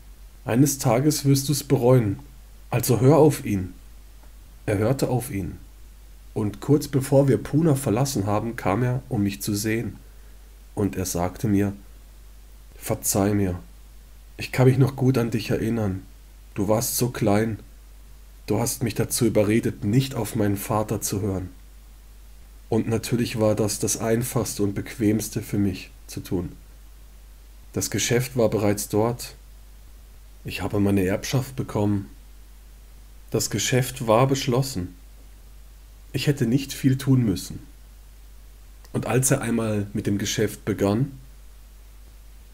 Eines Tages wirst du es bereuen, also hör auf ihn. Er hörte auf ihn. Und kurz bevor wir Pune verlassen haben, kam er, um mich zu sehen. Und er sagte mir: Verzeih mir, ich kann mich noch gut an dich erinnern. Du warst so klein. Du hast mich dazu überredet, nicht auf meinen Vater zu hören. Und natürlich war das das Einfachste und Bequemste für mich zu tun. Das Geschäft war bereits dort. Ich habe meine Erbschaft bekommen. Das Geschäft war beschlossen. Ich hätte nicht viel tun müssen. Und als er einmal mit dem Geschäft begann,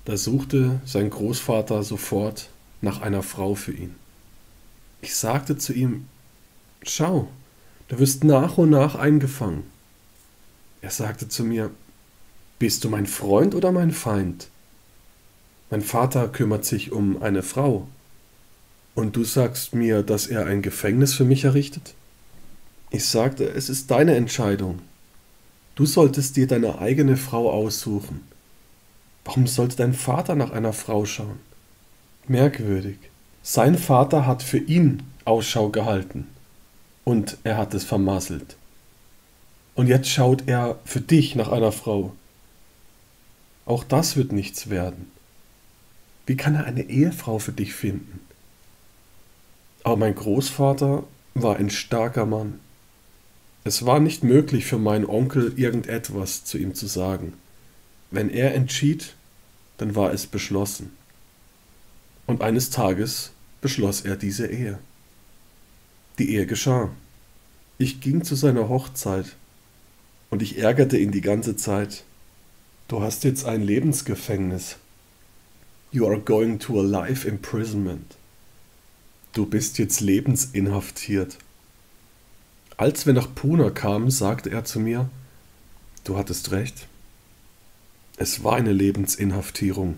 da suchte sein Großvater sofort nach einer Frau für ihn. Ich sagte zu ihm, schau, du wirst nach und nach eingefangen. Er sagte zu mir, bist du mein Freund oder mein Feind? Mein Vater kümmert sich um eine Frau. Und du sagst mir, dass er ein Gefängnis für mich errichtet? Ich sagte, es ist deine Entscheidung. Du solltest dir deine eigene Frau aussuchen. Warum sollte dein Vater nach einer Frau schauen? Merkwürdig. Sein Vater hat für ihn Ausschau gehalten. Und er hat es vermasselt. Und jetzt schaut er für dich nach einer Frau. Auch das wird nichts werden. Wie kann er eine Ehefrau für dich finden? Aber mein Großvater war ein starker Mann. Es war nicht möglich für meinen Onkel, irgendetwas zu ihm zu sagen. Wenn er entschied, dann war es beschlossen. Und eines Tages beschloss er diese Ehe. Die Ehe geschah. Ich ging zu seiner Hochzeit und ich ärgerte ihn die ganze Zeit. Du hast jetzt ein Lebensgefängnis. You are going to a life imprisonment. Du bist jetzt lebensinhaftiert. Als wir nach Pune kamen, sagte er zu mir, du hattest recht. Es war eine Lebensinhaftierung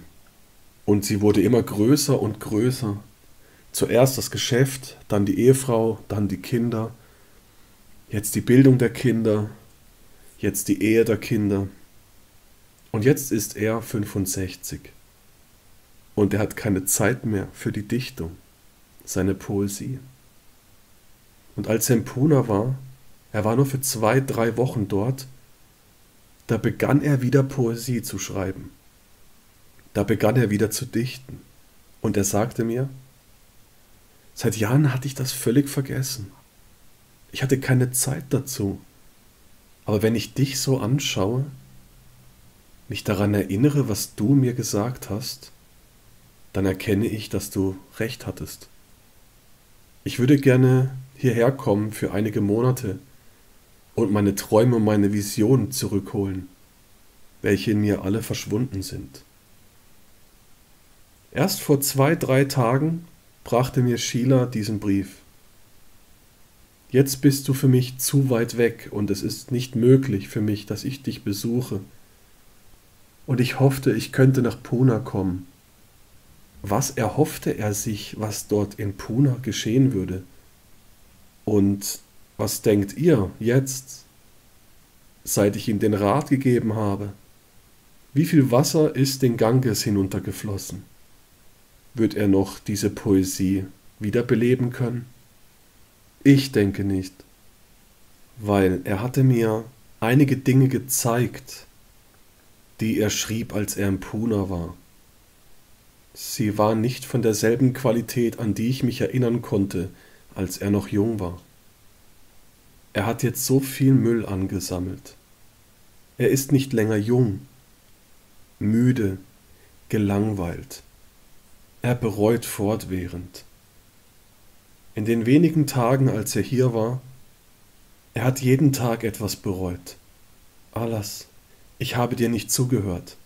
und sie wurde immer größer und größer. Zuerst das Geschäft, dann die Ehefrau, dann die Kinder, jetzt die Bildung der Kinder, jetzt die Ehe der Kinder. Und jetzt ist er 65 und er hat keine Zeit mehr für die Dichtung. Seine Poesie. Und als er in Pune war, er war nur für 2-3 Wochen dort, da begann er wieder Poesie zu schreiben. Da begann er wieder zu dichten. Und er sagte mir, seit Jahren hatte ich das völlig vergessen. Ich hatte keine Zeit dazu. Aber wenn ich dich so anschaue, mich daran erinnere, was du mir gesagt hast, dann erkenne ich, dass du recht hattest. Ich würde gerne hierher kommen für einige Monate und meine Träume und meine Visionen zurückholen, welche in mir alle verschwunden sind. Erst vor 2-3 Tagen brachte mir Sheila diesen Brief. Jetzt bist du für mich zu weit weg und es ist nicht möglich für mich, dass ich dich besuche. Und ich hoffte, ich könnte nach Pune kommen. Was erhoffte er sich, was dort in Pune geschehen würde? Und was denkt ihr jetzt, seit ich ihm den Rat gegeben habe? Wie viel Wasser ist den Ganges hinuntergeflossen? Wird er noch diese Poesie wiederbeleben können? Ich denke nicht, weil er hatte mir einige Dinge gezeigt, die er schrieb, als er in Pune war. Sie war nicht von derselben Qualität, an die ich mich erinnern konnte, als er noch jung war. Er hat jetzt so viel Müll angesammelt. Er ist nicht länger jung, müde, gelangweilt. Er bereut fortwährend. In den wenigen Tagen, als er hier war, er hat jeden Tag etwas bereut. Alas, ich habe dir nicht zugehört.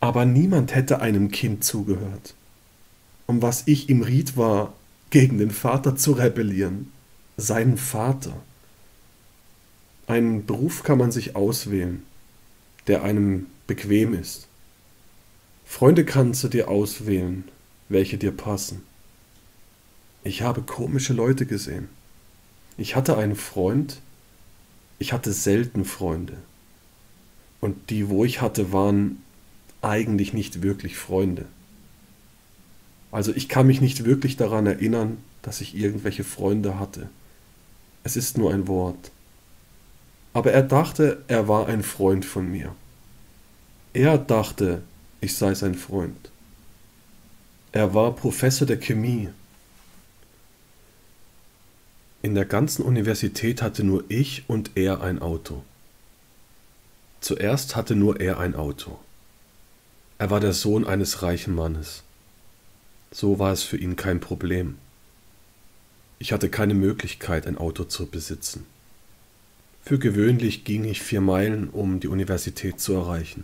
Aber niemand hätte einem Kind zugehört. Um was ich ihm riet, war, gegen den Vater zu rebellieren. Seinen Vater. Einen Beruf kann man sich auswählen, der einem bequem ist. Freunde kannst du dir auswählen, welche dir passen. Ich habe komische Leute gesehen. Ich hatte einen Freund. Ich hatte selten Freunde. Und die, wo ich hatte, waren eigentlich nicht wirklich Freunde. Also ich kann mich nicht wirklich daran erinnern, dass ich irgendwelche Freunde hatte. Es ist nur ein Wort. Aber er dachte, er war ein Freund von mir. Er dachte, ich sei sein Freund. Er war Professor der Chemie. In der ganzen Universität hatte nur ich und er ein Auto. Zuerst hatte nur er ein Auto. Er war der Sohn eines reichen Mannes. So war es für ihn kein Problem. Ich hatte keine Möglichkeit, ein Auto zu besitzen. Für gewöhnlich ging ich 4 Meilen, um die Universität zu erreichen.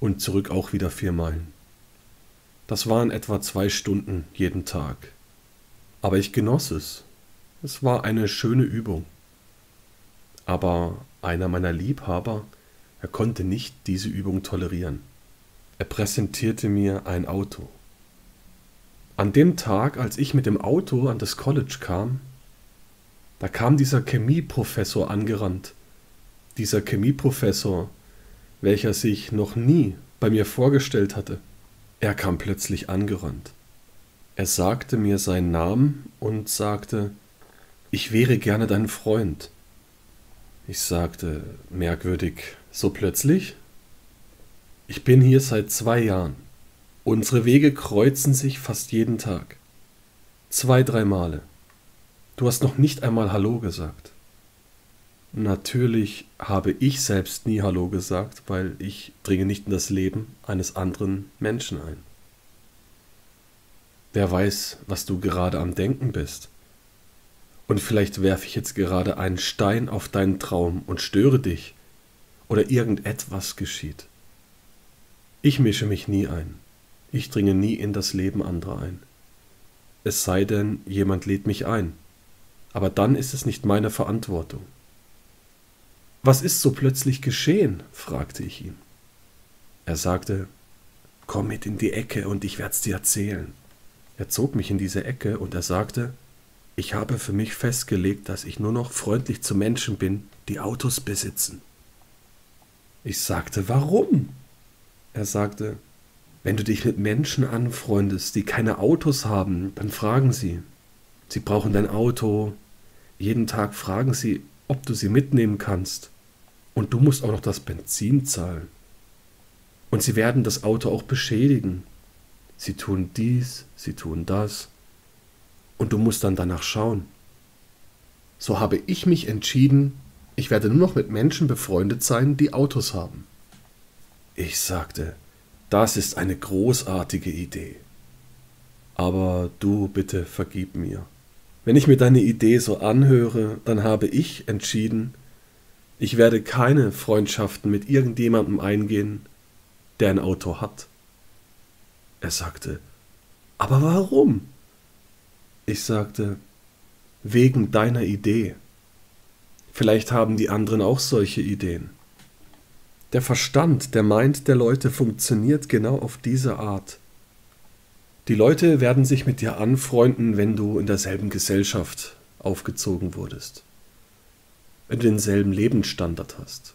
Und zurück auch wieder 4 Meilen. Das waren etwa 2 Stunden jeden Tag. Aber ich genoss es. Es war eine schöne Übung. Aber einer meiner Liebhaber, er konnte nicht diese Übung tolerieren. Er präsentierte mir ein Auto. An dem Tag, als ich mit dem Auto an das College kam, da kam dieser Chemieprofessor angerannt. Dieser Chemieprofessor, welcher sich noch nie bei mir vorgestellt hatte. Er kam plötzlich angerannt. Er sagte mir seinen Namen und sagte, ich wäre gerne dein Freund. Ich sagte, merkwürdig, so plötzlich? Ich bin hier seit 2 Jahren. Unsere Wege kreuzen sich fast jeden Tag. 2, 3 Male. Du hast noch nicht einmal Hallo gesagt. Natürlich habe ich selbst nie Hallo gesagt, weil ich dringe nicht in das Leben eines anderen Menschen ein. Wer weiß, was du gerade am Denken bist. Und vielleicht werfe ich jetzt gerade einen Stein auf deinen Traum und störe dich. Oder irgendetwas geschieht. Ich mische mich nie ein. Ich dringe nie in das Leben anderer ein. Es sei denn, jemand lädt mich ein. Aber dann ist es nicht meine Verantwortung. Was ist so plötzlich geschehen? Fragte ich ihn. Er sagte, komm mit in die Ecke und ich werd's dir erzählen. Er zog mich in diese Ecke und er sagte, ich habe für mich festgelegt, dass ich nur noch freundlich zu Menschen bin, die Autos besitzen. Ich sagte, warum? Er sagte, wenn du dich mit Menschen anfreundest, die keine Autos haben, dann fragen sie. Sie brauchen dein Auto. Jeden Tag fragen sie, ob du sie mitnehmen kannst. Und du musst auch noch das Benzin zahlen. Und sie werden das Auto auch beschädigen. Sie tun dies, sie tun das. Und du musst dann danach schauen. So habe ich mich entschieden, ich werde nur noch mit Menschen befreundet sein, die Autos haben. Ich sagte, das ist eine großartige Idee. Aber du bitte vergib mir. Wenn ich mir deine Idee so anhöre, dann habe ich entschieden, ich werde keine Freundschaften mit irgendjemandem eingehen, der ein Auto hat. Er sagte, aber warum? Ich sagte, wegen deiner Idee. Vielleicht haben die anderen auch solche Ideen. Der Verstand, der Mind der Leute funktioniert genau auf diese Art. Die Leute werden sich mit dir anfreunden, wenn du in derselben Gesellschaft aufgezogen wurdest. Wenn du denselben Lebensstandard hast.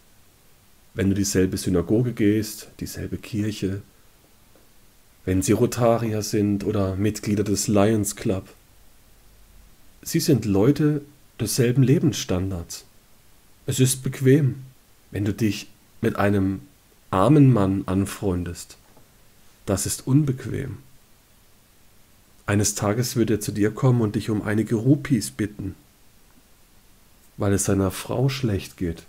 Wenn du dieselbe Synagoge gehst, dieselbe Kirche. Wenn sie Rotarier sind oder Mitglieder des Lions Club. Sie sind Leute desselben Lebensstandards. Es ist bequem, wenn du dich mit einem armen Mann anfreundest. Das ist unbequem. Eines Tages wird er zu dir kommen und dich um einige Rupees bitten, weil es seiner Frau schlecht geht.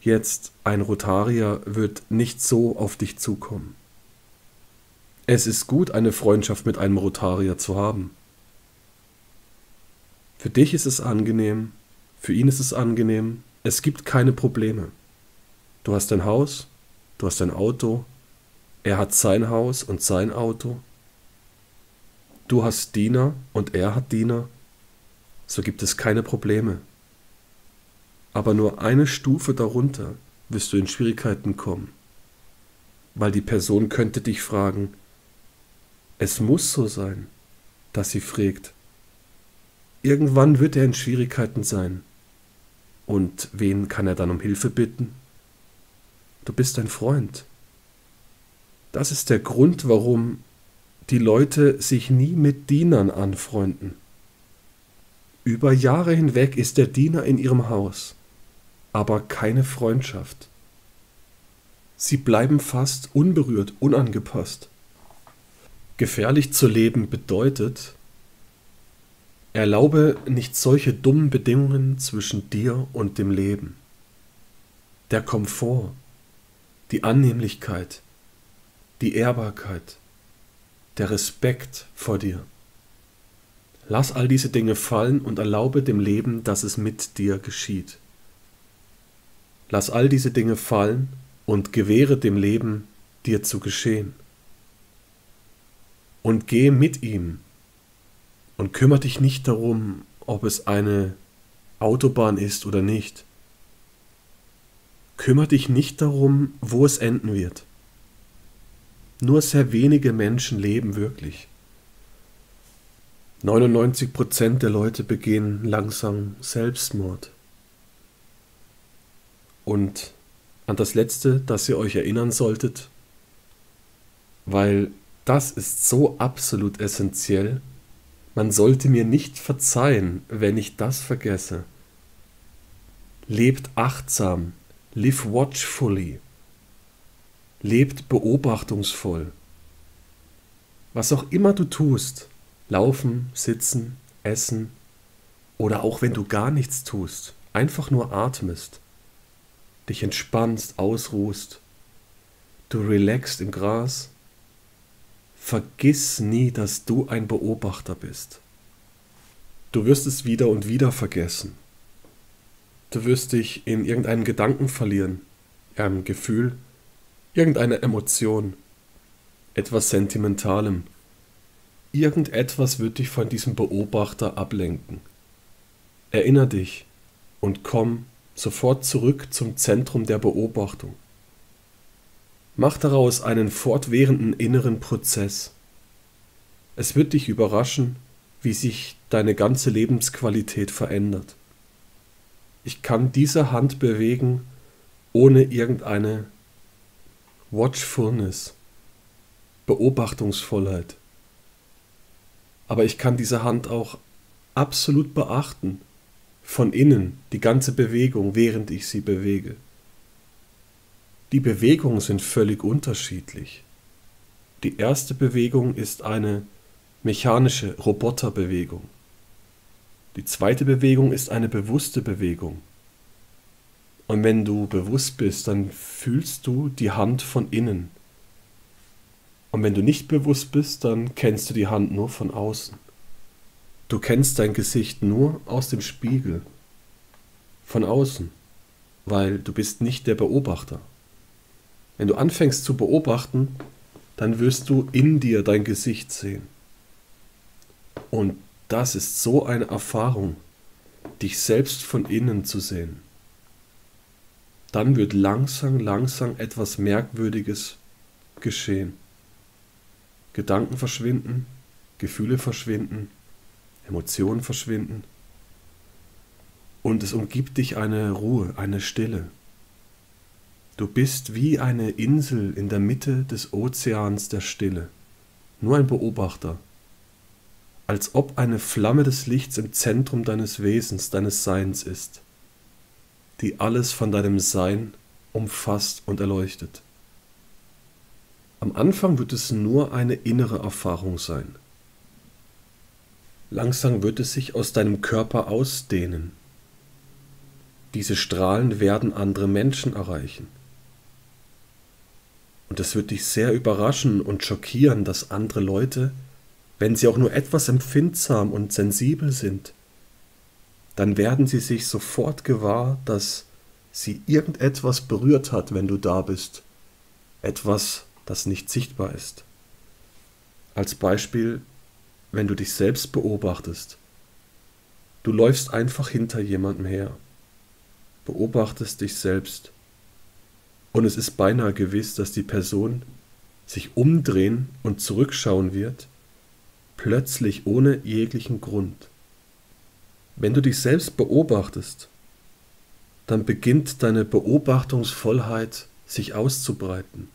Jetzt, ein Rotarier wird nicht so auf dich zukommen. Es ist gut, eine Freundschaft mit einem Rotarier zu haben. Für dich ist es angenehm, für ihn ist es angenehm, es gibt keine Probleme. Du hast dein Haus, du hast dein Auto, er hat sein Haus und sein Auto. Du hast Diener und er hat Diener. So gibt es keine Probleme. Aber nur eine Stufe darunter wirst du in Schwierigkeiten kommen. Weil die Person könnte dich fragen, es muss so sein, dass sie fragt. Irgendwann wird er in Schwierigkeiten sein. Und wen kann er dann um Hilfe bitten? Du bist ein Freund. Das ist der Grund, warum die Leute sich nie mit Dienern anfreunden. Über Jahre hinweg ist der Diener in ihrem Haus, aber keine Freundschaft. Sie bleiben fast unberührt, unangepasst. Gefährlich zu leben bedeutet, erlaube nicht solche dummen Bedingungen zwischen dir und dem Leben. Der Komfort, die Annehmlichkeit, die Ehrbarkeit, der Respekt vor dir. Lass all diese Dinge fallen und erlaube dem Leben, dass es mit dir geschieht. Lass all diese Dinge fallen und gewähre dem Leben dir zu geschehen. Und geh mit ihm und kümmere dich nicht darum, ob es eine Autobahn ist oder nicht. Kümmere dich nicht darum, wo es enden wird. Nur sehr wenige Menschen leben wirklich. 99% der Leute begehen langsam Selbstmord. Und an das Letzte, das ihr euch erinnern solltet, weil das ist so absolut essentiell, man sollte mir nicht verzeihen, wenn ich das vergesse. Lebt achtsam, live watchfully, lebt beobachtungsvoll. Was auch immer du tust, laufen, sitzen, essen oder auch wenn du gar nichts tust, einfach nur atmest, dich entspannst, ausruhst, du relaxst im Gras. Vergiss nie, dass du ein Beobachter bist. Du wirst es wieder und wieder vergessen. Du wirst dich in irgendeinen Gedanken verlieren, einem Gefühl, irgendeiner Emotion, etwas Sentimentalem. Irgendetwas wird dich von diesem Beobachter ablenken. Erinnere dich und komm sofort zurück zum Zentrum der Beobachtung. Mach daraus einen fortwährenden inneren Prozess. Es wird dich überraschen, wie sich deine ganze Lebensqualität verändert. Ich kann diese Hand bewegen, ohne irgendeine Watchfulness, Beobachtungsvollheit. Aber ich kann diese Hand auch absolut beachten, von innen, die ganze Bewegung, während ich sie bewege. Die Bewegungen sind völlig unterschiedlich. Die erste Bewegung ist eine mechanische Roboterbewegung. Die zweite Bewegung ist eine bewusste Bewegung. Und wenn du bewusst bist, dann fühlst du die Hand von innen. Und wenn du nicht bewusst bist, dann kennst du die Hand nur von außen. Du kennst dein Gesicht nur aus dem Spiegel, von außen, weil du bist nicht der Beobachter. Wenn du anfängst zu beobachten, dann wirst du in dir dein Gesicht sehen. Und das ist so eine Erfahrung, dich selbst von innen zu sehen. Dann wird langsam, langsam etwas Merkwürdiges geschehen. Gedanken verschwinden, Gefühle verschwinden, Emotionen verschwinden. Und es umgibt dich eine Ruhe, eine Stille. Du bist wie eine Insel in der Mitte des Ozeans der Stille, nur ein Beobachter, als ob eine Flamme des Lichts im Zentrum deines Wesens, deines Seins ist, die alles von deinem Sein umfasst und erleuchtet. Am Anfang wird es nur eine innere Erfahrung sein. Langsam wird es sich aus deinem Körper ausdehnen. Diese Strahlen werden andere Menschen erreichen. Und es wird dich sehr überraschen und schockieren, dass andere Leute, wenn sie auch nur etwas empfindsam und sensibel sind, dann werden sie sich sofort gewahr, dass sie irgendetwas berührt hat, wenn du da bist. Etwas, das nicht sichtbar ist. Als Beispiel, wenn du dich selbst beobachtest. Du läufst einfach hinter jemandem her, beobachtest dich selbst. Und es ist beinahe gewiss, dass die Person sich umdrehen und zurückschauen wird, plötzlich ohne jeglichen Grund. Wenn du dich selbst beobachtest, dann beginnt deine Beobachtungsvollheit sich auszubreiten.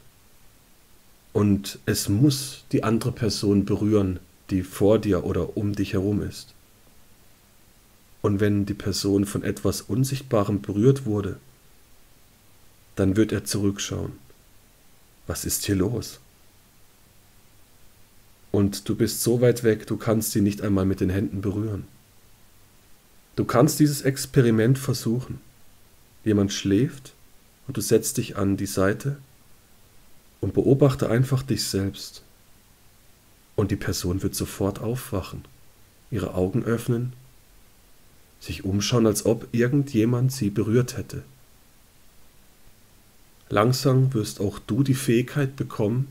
Und es muss die andere Person berühren, die vor dir oder um dich herum ist. Und wenn die Person von etwas Unsichtbarem berührt wurde, dann wird er zurückschauen. Was ist hier los? Und du bist so weit weg, du kannst sie nicht einmal mit den Händen berühren. Du kannst dieses Experiment versuchen. Jemand schläft und du setzt dich an die Seite und beobachte einfach dich selbst. Und die Person wird sofort aufwachen, ihre Augen öffnen, sich umschauen, als ob irgendjemand sie berührt hätte. Langsam wirst auch du die Fähigkeit bekommen,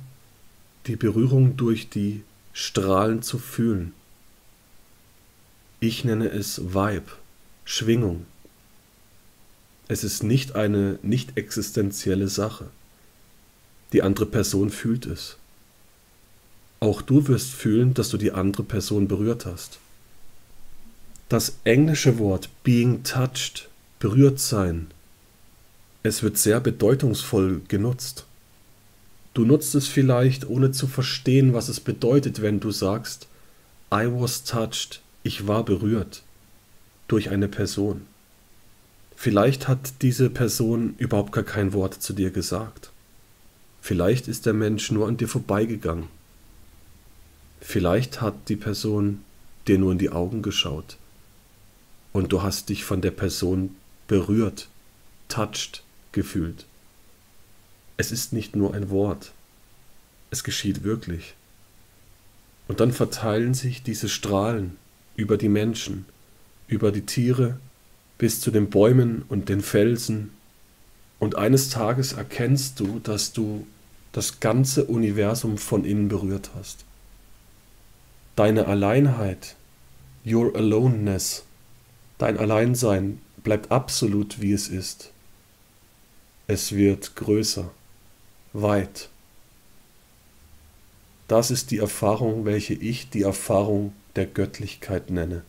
die Berührung durch die Strahlen zu fühlen. Ich nenne es Vibe, Schwingung. Es ist nicht eine nicht existenzielle Sache. Die andere Person fühlt es. Auch du wirst fühlen, dass du die andere Person berührt hast. Das englische Wort being touched, berührt sein, es wird sehr bedeutungsvoll genutzt. Du nutzt es vielleicht, ohne zu verstehen, was es bedeutet, wenn du sagst, I was touched, ich war berührt, durch eine Person. Vielleicht hat diese Person überhaupt gar kein Wort zu dir gesagt. Vielleicht ist der Mensch nur an dir vorbeigegangen. Vielleicht hat die Person dir nur in die Augen geschaut und du hast dich von der Person berührt, touched, gefühlt. Es ist nicht nur ein Wort, es geschieht wirklich. Und dann verteilen sich diese Strahlen über die Menschen, über die Tiere, bis zu den Bäumen und den Felsen. Und eines Tages erkennst du, dass du das ganze Universum von innen berührt hast. Deine Alleinheit, your aloneness, dein Alleinsein bleibt absolut, wie es ist. Es wird größer, weit. Das ist die Erfahrung, welche ich die Erfahrung der Göttlichkeit nenne.